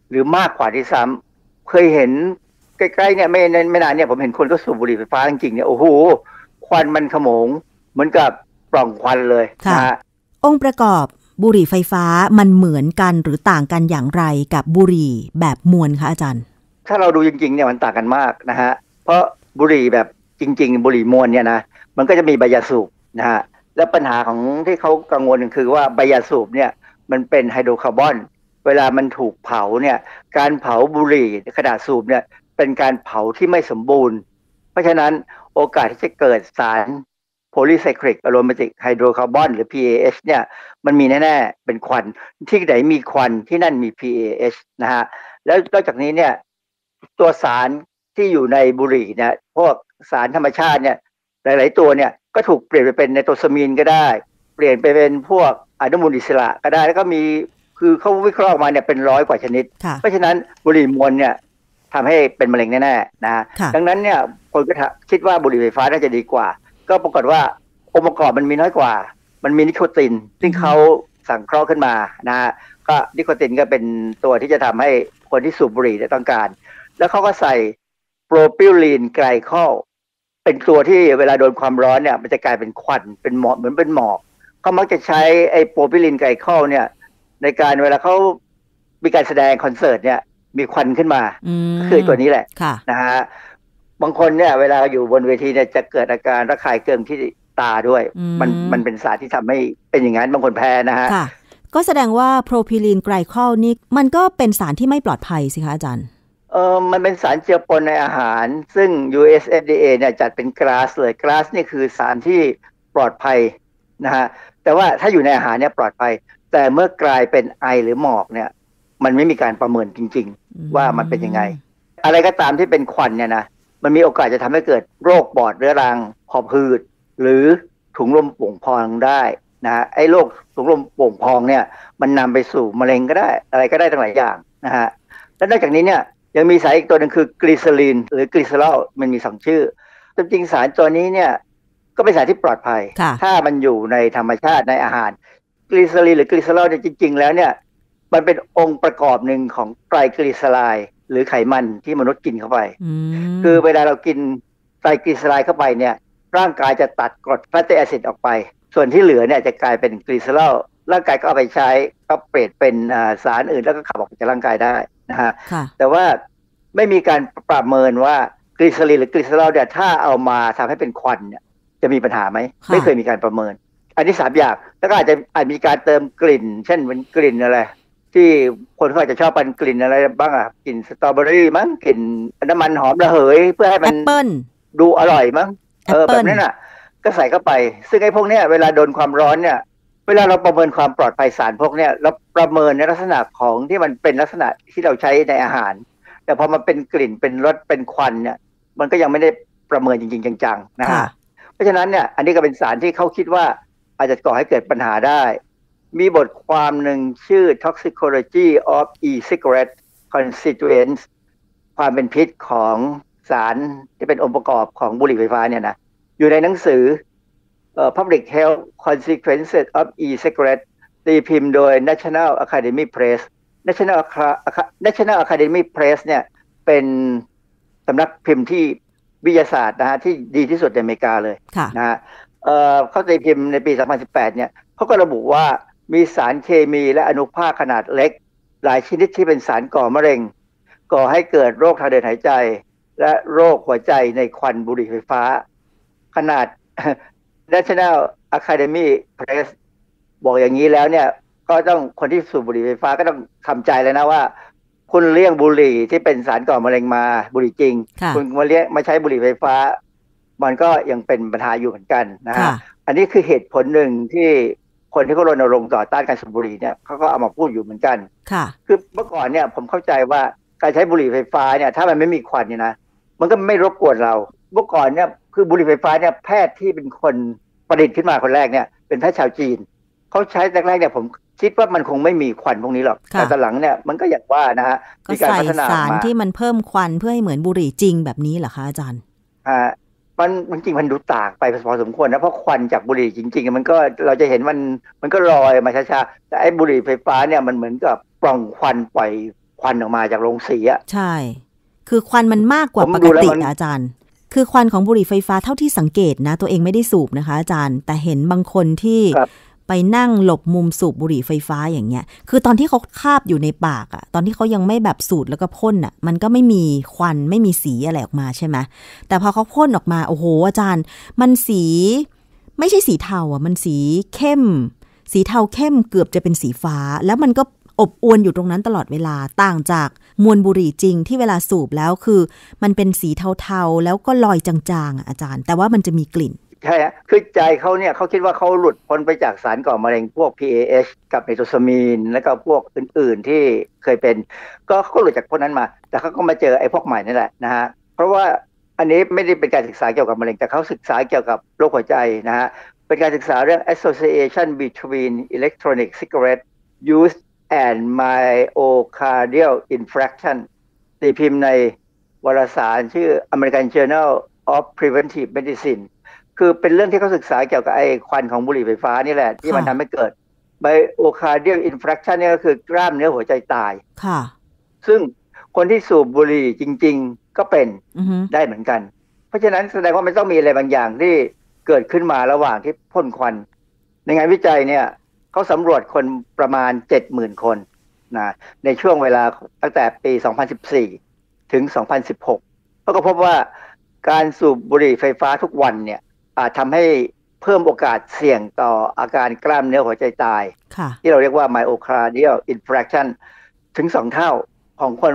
หรือมากกว่าที่ซ้ำเคยเห็นใกล้ๆเนี่ยไม่ไม่นานเนี่ยผมเห็นคนก็สูบบุหรี่ไฟฟ้าจริงๆเนี่ยโอ้โหควันมันขโมงเหมือนกับปล่องควันเลยนะฮะองค์ประกอบบุหรี่ไฟฟ้ามันเหมือนกันหรือต่างกันอย่างไรกับบุหรี่แบบมวลคะอาจารย์ถ้าเราดูจริงๆเนี่ยมันต่างกันมากนะฮะเพราะบุหรี่แบบจริงๆบุหรี่มวลเนี่ยนะมันก็จะมีใบยาสูบนะฮะและปัญหาของที่เขากังวลคือว่าใบยาสูบเนี่ยมันเป็นไฮโดรคาร์บอนเวลามันถูกเผาเนี่ยการเผาบุหรี่ขนาดสูบเนี่ยไป เป็นการเผาที่ไม่สมบูรณ์เพราะฉะนั้นโอกาสที่จะเกิดสาร polycyclic aromatic hydrocarbon หรือ พี เอ เอช เนี่ยมันมีแน่ๆเป็นควันที่ไหนมีควันที่นั่นมี พี เอ เอช นะฮะแล้วนอกจากนี้เนี่ยตัวสารที่อยู่ในบุหรี่เนี่ยพวกสารธรรมชาติเนี่ยหลายๆตัวเนี่ยก็ถูกเปลี่ยนไปเป็นไนโตรซามีนก็ได้เปลี่ยนไปเป็นพวกอนุมูลอิสระก็ได้แล้วก็มีคือเขาวิเคราะห์มาเนี่ยเป็นร้อยกว่าชนิดเพราะฉะนั้นบุหรี่มวนเนี่ยทำให้เป็นมะเร็งแน่ๆนะดังนั้นเนี่ยคนก็คิดว่าบุหรี่ไฟฟ้าน่าจะดีกว่าก็ปรากฏว่าองค์ประกอบมันมีน้อยกว่ามันมีนิโคตินซึ่งเขาสังเคราะห์ขึ้นมานะฮะก็นิโคตินก็เป็นตัวที่จะทำให้คนที่สูบบุหรี่ได้ต้องการแล้วเขาก็ใส่โพรพิลีนไกลคอลเป็นตัวที่เวลาโดนความร้อนเนี่ยมันจะกลายเป็นควันเป็นหมอกเหมือนเป็นหมอกเขามักจะใช้ไอ้โพรพิลีนไกลคอลเนี่ยในการเวลาเขามีการแสดงคอนเสิร์ตเนี่ยมีควันขึ้นมาก็คือตัวนี้แหละนะฮะบางคนเนี่ยเวลาอยู่บนเวทีเนี่ยจะเกิดอาการระคายเคืองที่ตาด้วยมันมันเป็นสารที่ทำให้เป็นอย่างนั้นบางคนแพ้นะฮะก็แสดงว่าโพรพิลีนไกลคอลนี่มันก็เป็นสารที่ไม่ปลอดภัยสิคะอาจารย์เออมันเป็นสารเจือปนในอาหารซึ่ง ยู เอส เอฟ ดี เอ เนี่ยจัดเป็นกลาสเลยกลาสนี่คือสารที่ปลอดภัยนะฮะแต่ว่าถ้าอยู่ในอาหารเนี่ยปลอดภัยแต่เมื่อกลายเป็นไอหรือหมอกเนี่ยมันไม่มีการประเมินจริงๆว่ามันเป็นยังไงอะไรก็ตามที่เป็นควันเนี่ยนะมันมีโอกาสจะทำให้เกิดโรคปอดเรื้อรังหอบหืดหรือถุงลมโป่งพองได้นะไอ้โรคถุงลมโป่งพองเนี่ยมันนำไปสู่มะเร็งก็ได้อะไรก็ได้ทั้งหลายอย่างนะฮะและนอกจากนี้เนี่ยยังมีสารอีกตัวนึงคือกลีเซอรีนหรือกลีเซอรอลมันมีสองชื่อจริงๆสารตัวนี้เนี่ยก็เป็นสารที่ปลอดภัยถ้ามันอยู่ในธรรมชาติในอาหารกลีเซอรีนหรือกลีเซอรอลเนี่ยจริงๆแล้วเนี่ยมันเป็นองค์ประกอบหนึ่งของไตรกลีเซอไรด์หรือไขมันที่มนุษย์กินเข้าไปคือเวลาเรากินไตรกลีเซอไรด์เข้าไปเนี่ยร่างกายจะตัดกรดแฟตตี้แอซิดออกไปส่วนที่เหลือเนี่ยจะกลายเป็นกลีเซอรอลร่างกายก็เอาไปใช้ก็เปลี่ยนเป็นสารอื่นแล้วก็ขับออกจากร่างกายได้นะฮะแต่ว่าไม่มีการประเมินว่ากลีเซอรีนหรือกลีเซอรอลเนี่ยถ้าเอามาทำให้เป็นควันเนี่ยจะมีปัญหาไหมไม่เคยมีการประเมินอันนี้สามอย่างแล้วก็อาจจะอาจมีการเติมกลิ่นเช่นเป็นกลิ่นอะไรที่คนเขาอาจจะชอบเป็นกลิ่นอะไรบ้างอ่ะกลิ่นสตรอเบอรี่มั้งกลิ่นน้ำมันหอมระเหยเพื่อให้มันดูอร่อยมั้งเออแบบนั้นอ่ะก็ใส่เข้าไปซึ่งไอ้พวกเนี้ยเวลาโดนความร้อนเนี่ยเวลาเราประเมินความปลอดภัยสารพวกเนี้ยเราประเมินในลักษณะของที่มันเป็นลักษณะที่เราใช้ในอาหารแต่พอมันเป็นกลิ่นเป็นรสเป็นควันเนี่ยมันก็ยังไม่ได้ประเมินจริงๆจังๆนะฮะเพราะฉะนั้นเนี่ยอันนี้ก็เป็นสารที่เขาคิดว่าอาจจะก่อให้เกิดปัญหาได้มีบทความหนึ่งชื่อ Toxicology of E-cigarette Constituents ความเป็นพิษของสารที่เป็นองค์ประกอบของบุหรี่ไฟฟ้าเนี่ยนะอยู่ในหนังสือ Public Health Consequences of E-cigarette ตีพิมพ์โดย National Academy Press National, National Academy Press เนี่ยเป็นสำนักพิมพ์ที่วิทยาศาสตร์นะฮะที่ดีที่สุดในอเมริกาเลยนะฮะเขาตีพิมพ์ในปีสองพันสิบแปดเนี่ยเขาก็ระบุว่ามีสารเคมีและอนุภาคขนาดเล็กหลายชนิดที่เป็นสารก่อมะเร็งก่อให้เกิดโรคทางเดินหายใจและโรคหัวใจในควันบุหรี่ไฟฟ้าขนาด National Academy Press บอกอย่างนี้แล้วเนี่ยก็ต้องคนที่สูบบุหรี่ไฟฟ้าก็ต้องทำใจแล้วนะว่าคุณเลี่ยงบุหรี่ที่เป็นสารก่อมะเร็งมาบุหรี่จริงคุณมาเลี่ยงมาใช้บุหรี่ไฟฟ้ามันก็ยังเป็นปัญหาอยู่เหมือนกันนะฮะอันนี้คือเหตุผลหนึ่งที่คนที่เขารณรงค์ต่อต้านการสูบบุหรี่เนี่ยเขาก็เอามาพูดอยู่เหมือนกันค่ะคือเมื่อก่อนเนี่ยผมเข้าใจว่าการใช้บุหรี่ไฟฟ้าเนี่ยถ้ามันไม่มีควันเนี่ยนะมันก็ไม่รบกวนเราเมื่อก่อนเนี่ยคือบุหรี่ไฟฟ้าเนี่ยแพทย์ที่เป็นคนประดิษฐ์ขึ้นมาคนแรกเนี่ยเป็นแพทย์ชาวจีนเขาใช้แรกๆเนี่ยผมคิดว่ามันคงไม่มีควันพวกนี้หรอกแต่ตอนหลังเนี่ยมันก็อย่างว่านะฮะมีการพัฒนามาสารที่มันเพิ่มควันเพื่อให้เหมือนบุหรี่จริงแบบนี้เหรอคะอาจารย์อ่ามันมันจริงมันดูต่างไปพอสมควรนะเพราะควันจากบุหรี่จริงๆมันก็เราจะเห็นมันมันก็ลอยมาช้าๆแต่ไอ้บุหรี่ไฟฟ้าเนี่ยมันเหมือนกับปล่องควันปล่อยควันออกมาจากโรงสีอ่ะใช่คือควันมันมากกว่าปกติอาจารย์คือควันของบุหรี่ไฟฟ้าเท่าที่สังเกตนะตัวเองไม่ได้สูบนะคะอาจารย์แต่เห็นบางคนที่ไปนั่งหลบมุมสูบบุหรี่ไฟฟ้าอย่างเงี้ยคือตอนที่เขาคาบอยู่ในปากอ่ะตอนที่เขายังไม่แบบสูดแล้วก็พ่นอ่ะมันก็ไม่มีควันไม่มีสีอะไรออกมาใช่ไหมแต่พอเขาพ่นออกมาโอ้โหอาจารย์มันสีไม่ใช่สีเทาอ่ะมันสีเข้มสีเทาเข้มเกือบจะเป็นสีฟ้าแล้วมันก็อบอวนอยู่ตรงนั้นตลอดเวลาต่างจาก มวลบุหรี่จริงที่เวลาสูบแล้วคือมันเป็นสีเทาๆแล้วก็ลอยจางๆอาจารย์แต่ว่ามันจะมีกลิ่นใช่ฮะคือใจเขาเนี่ยเขาคิดว่าเขาหลุดพ้นไปจากสารก่อมะเร็งพวก พี เอ เอช กับเมโทซามีนแล้วก็พวกอื่นๆที่เคยเป็นก็เขาหลุดจากพวกนั้นมาแต่เขาก็มาเจอไอ้พวกใหม่นี่แหละนะฮะเพราะว่าอันนี้ไม่ได้เป็นการศึกษาเกี่ยวกับมะเร็งแต่เขาศึกษาเกี่ยวกับโรคหัวใจนะฮะเป็นการศึกษาเรื่อง association between electronic cigarette use and myocardial infarction ตีพิมพ์ในวารสารชื่อ American Journal of Preventive Medicineคือเป็นเรื่องที่เขาศึกษาเกี่ยวกับไอ้ควันของบุหรี่ไฟฟ้านี่แหละที่มันทำให้เกิดไบโอคาร์เดียลอินฟรักชันเนี่ยก็คือกล้ามเนื้อหัวใจตายค่ะซึ่งคนที่สูบบุหรี่จริงๆก็เป็นได้เหมือนกันเพราะฉะนั้นแสดงว่ามันต้องมีอะไรบางอย่างที่เกิดขึ้นมาระหว่างที่พ่นควันในงานวิจัยเนี่ยเขาสำรวจคนประมาณ เจ็ดหมื่น คนนะในช่วงเวลาตั้งแต่ปีสองพันสิบสี่ถึงสองพันสิบหกเขาก็พบว่าการสูบบุหรี่ไฟฟ้าทุกวันเนี่ยอาจทำให้เพิ่มโอกาสเสี่ยงต่ออาการกล้ามเนื้อหัวใจตายที่เราเรียกว่า myocardial infarction ถึงสองเท่าของคน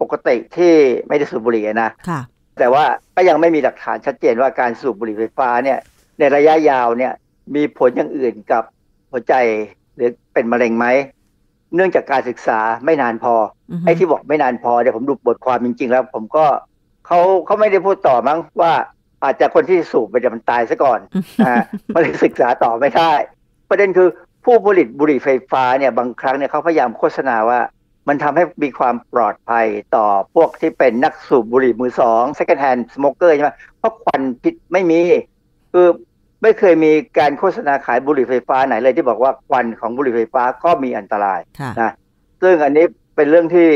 ปกติที่ไม่ได้สูบบุหรี่นะแต่ว่าก็ยังไม่มีหลักฐานชัดเจนว่าการสูบบุหรี่ไฟฟ้าเนี่ยในระยะยาวเนี่ยมีผลอย่างอื่นกับหัวใจหรือเป็นมะเร็งไหมเนื่องจากการศึกษาไม่นานพอไอ้ที่บอกไม่นานพอเดี๋ยวผมดูบทความจริงๆแล้วผมก็เขาเขาไม่ได้พูดต่อมั้งว่าอาจจะคนที่สูบไปแต่มันตายซะก่อนอ่าไม่ได้ศึกษาต่อไม่ได้ประเด็นคือผู้ผลิตบุหรี่ไฟฟ้าเนี่ยบางครั้งเนี่ยเขาพยายามโฆษณาว่ามันทำให้มีความปลอดภัยต่อพวกที่เป็นนักสูบบุหรี่มือสอง second hand smoker ใช่ไหมเพราะควันพิษไม่มีคือไม่เคยมีการโฆษณาขายบุหรี่ไฟฟ้าไหนเลยที่บอกว่าควันของบุหรี่ไฟฟ้าก็มีอันตรายนะซึ่งอันนี้เป็นเรื่องที่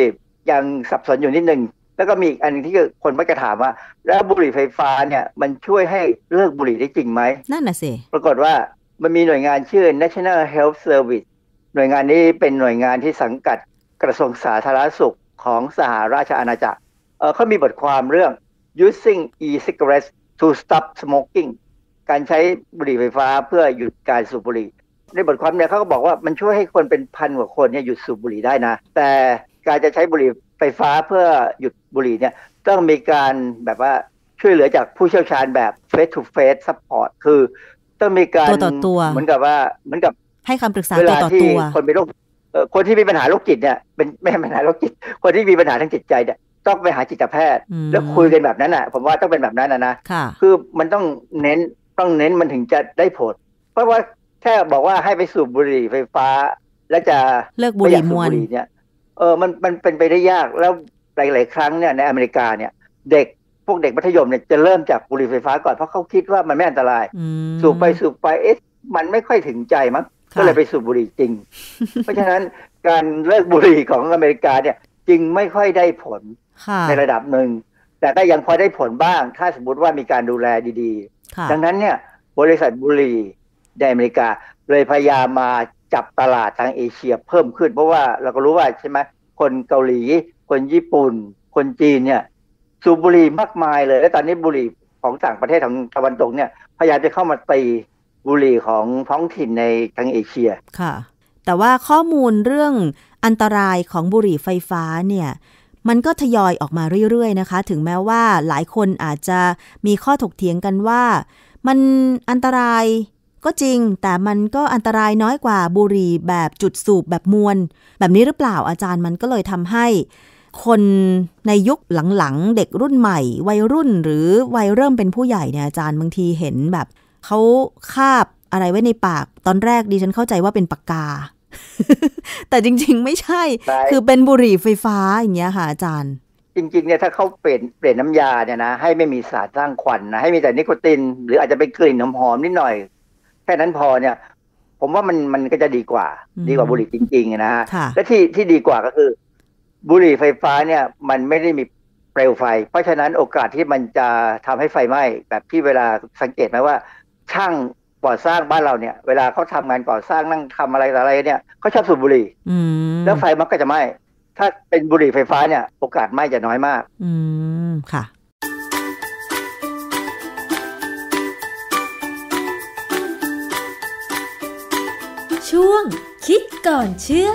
ยังสับสนอยู่นิดนึงแล้วก็มีอีกอันนึงที่คนมักจะถามว่าแล้วบุหรี่ไฟฟ้าเนี่ยมันช่วยให้เลิกบุหรี่ได้จริงไหมนั่นน่ะสิปรากฏว่ามันมีหน่วยงานชื่อ National Health Service หน่วยงานนี้เป็นหน่วยงานที่สังกัดกระทรวงสาธารณสุขของสหราชอาณาจักรเอ่อเขามีบทความเรื่อง Using e-cigarettes to stop smoking การใช้บุหรี่ไฟฟ้าเพื่อหยุดการสูบบุหรี่ในบทความเนี่ยเขาก็บอกว่ามันช่วยให้คนเป็นพันกว่าคนเนี่ยหยุดสูบบุหรี่ได้นะแต่การจะใช้บุหรี่ไฟฟ้าเพื่อหยุดบุหรี่เนี่ยต้องมีการแบบว่าช่วยเหลือจากผู้เชี่ยวชาญแบบ face to face support คือต้องมีการเหมือนกับว่าเหมือนกับให้คำปรึกษาตัวต่อตัวคนเป็นโรคคนที่มีปัญหาโรคจิตเนี่ยเป็นไม่ใช่ปัญหาโรคจิตคนที่มีปัญหาทางจิตใจเนี่ยต้องไปหาจิตแพทย์แล้วคุยกันแบบนั้นอ่ะผมว่าต้องเป็นแบบนั้นนะนะคือมันต้องเน้นต้องเน้นมันถึงจะได้ผลเพราะว่าแค่บอกว่าให้ไปสูบบุหรี่ไฟฟ้าแล้วจะเลิกบุหรี่มวลเนี่ยเออมันมันเป็นไปได้ยากแล้วหลายๆครั้งเนี่ยในอเมริกาเนี่ยเด็กพวกเด็กมัธยมเนี่ยจะเริ่มจากบุหรี่ไฟฟ้าก่อนเพราะเขาคิดว่ามันไม่อันตรายสูบไปสูบไปเอ๊ะมันไม่ค่อยถึงใจมั้งก็เลยไปสูบบุหรี่จริง เพราะฉะนั้นการเลิกบุหรี่ของอเมริกาเนี่ยจริงไม่ค่อยได้ผล ในระดับหนึ่งแต่ก็ยังพอได้ผลบ้างถ้าสมมติว่ามีการดูแลดีๆดังนั้นเนี่ยบริษัทบุหรี่ในอเมริกาเลยพยายามมาจับตลาดทางเอเชียเพิ่มขึ้นเพราะว่าเราก็รู้ว่าใช่ไหมคนเกาหลีคนญี่ปุ่นคนจีนเนี่ยสูบบุหรี่มากมายเลยและตอนนี้บุหรี่ของต่างประเทศทางตะวันตกเนี่ยพยายามจะเข้ามาตีบุหรี่ของท้องถิ่นในทางเอเชียค่ะแต่ว่าข้อมูลเรื่องอันตรายของบุหรี่ไฟฟ้าเนี่ยมันก็ทยอยออกมาเรื่อยๆนะคะถึงแม้ว่าหลายคนอาจจะมีข้อถกเถียงกันว่ามันอันตรายก็จริงแต่มันก็อันตรายน้อยกว่าบุหรี่แบบจุดสูบแบบมวลแบบนี้หรือเปล่าอาจารย์มันก็เลยทำให้คนในยุคหลังๆเด็กรุ่นใหม่วัยรุ่นหรือวัยเริ่มเป็นผู้ใหญ่เนี่ยอาจารย์บางทีเห็นแบบเขาคาบอะไรไว้ในปากตอนแรกดิฉันเข้าใจว่าเป็นปากกา แต่จริงๆไม่ใช่คือเป็นบุหรี่ไฟฟ้าอย่างเงี้ยค่ะอาจารย์จริงๆเนี่ยถ้าเขาเปลี่ยนเปลี่ยนน้ำยาเนี่ยนะให้ไม่มีสารสร้างควันนะให้มีแต่นิโคตินหรืออาจจะเป็นกลิ่นหอมๆนิดหน่อยแค่นั้นพอเนี่ยผมว่ามันมันก็จะดีกว่าดีกว่าบุหรี่จริงๆนะฮะและที่ที่ดีกว่าก็คือบุหรี่ไฟฟ้าเนี่ยมันไม่ได้มีเปลวไฟเพราะฉะนั้นโอกาสที่มันจะทำให้ไฟไหม้แบบที่เวลาสังเกตไหมว่าช่างก่อสร้างบ้านเราเนี่ยเวลาเขาทำงานก่อสร้างนั่งทำอะไรอะไรเนี่ยเขาชอบสูบบุหรี่แล้วไฟมันก็จะไหม้ถ้าเป็นบุหรี่ไฟฟ้าเนี่ยโอกาสไหม้จะน้อยมากอืมค่ะช่วงคิดก่อนเชื่อ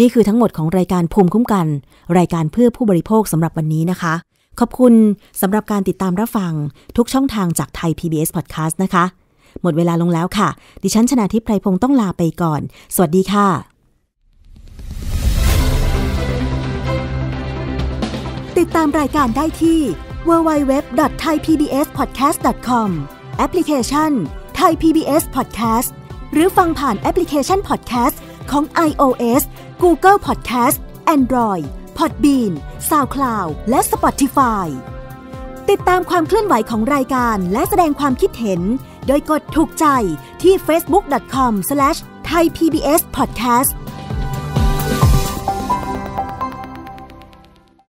นี่คือทั้งหมดของรายการภูมิคุ้มกันรายการเพื่อผู้บริโภคสำหรับวันนี้นะคะขอบคุณสำหรับการติดตามรับฟังทุกช่องทางจากไทย พี บี เอส Podcast นะคะหมดเวลาลงแล้วค่ะดิฉันชนาทิพย์ไพรพงศ์ต้องลาไปก่อนสวัสดีค่ะติดตามรายการได้ที่ ดับเบิลยู ดับเบิลยู ดับเบิลยู ดอท ไทย พี บี เอส พอดแคสต์ ดอท คอม แอปพลิเคชัน Thai พี บี เอส Podcast หรือฟังผ่านแอปพลิเคชัน Podcast ของ iOS Google Podcast Android Podbean SoundCloud และ Spotify ติดตามความเคลื่อนไหวของรายการและแสดงความคิดเห็นโดยกดถูกใจที่ เฟซบุ๊ก ดอท คอม สแลช ไทย พี บี เอส พอดแคสต์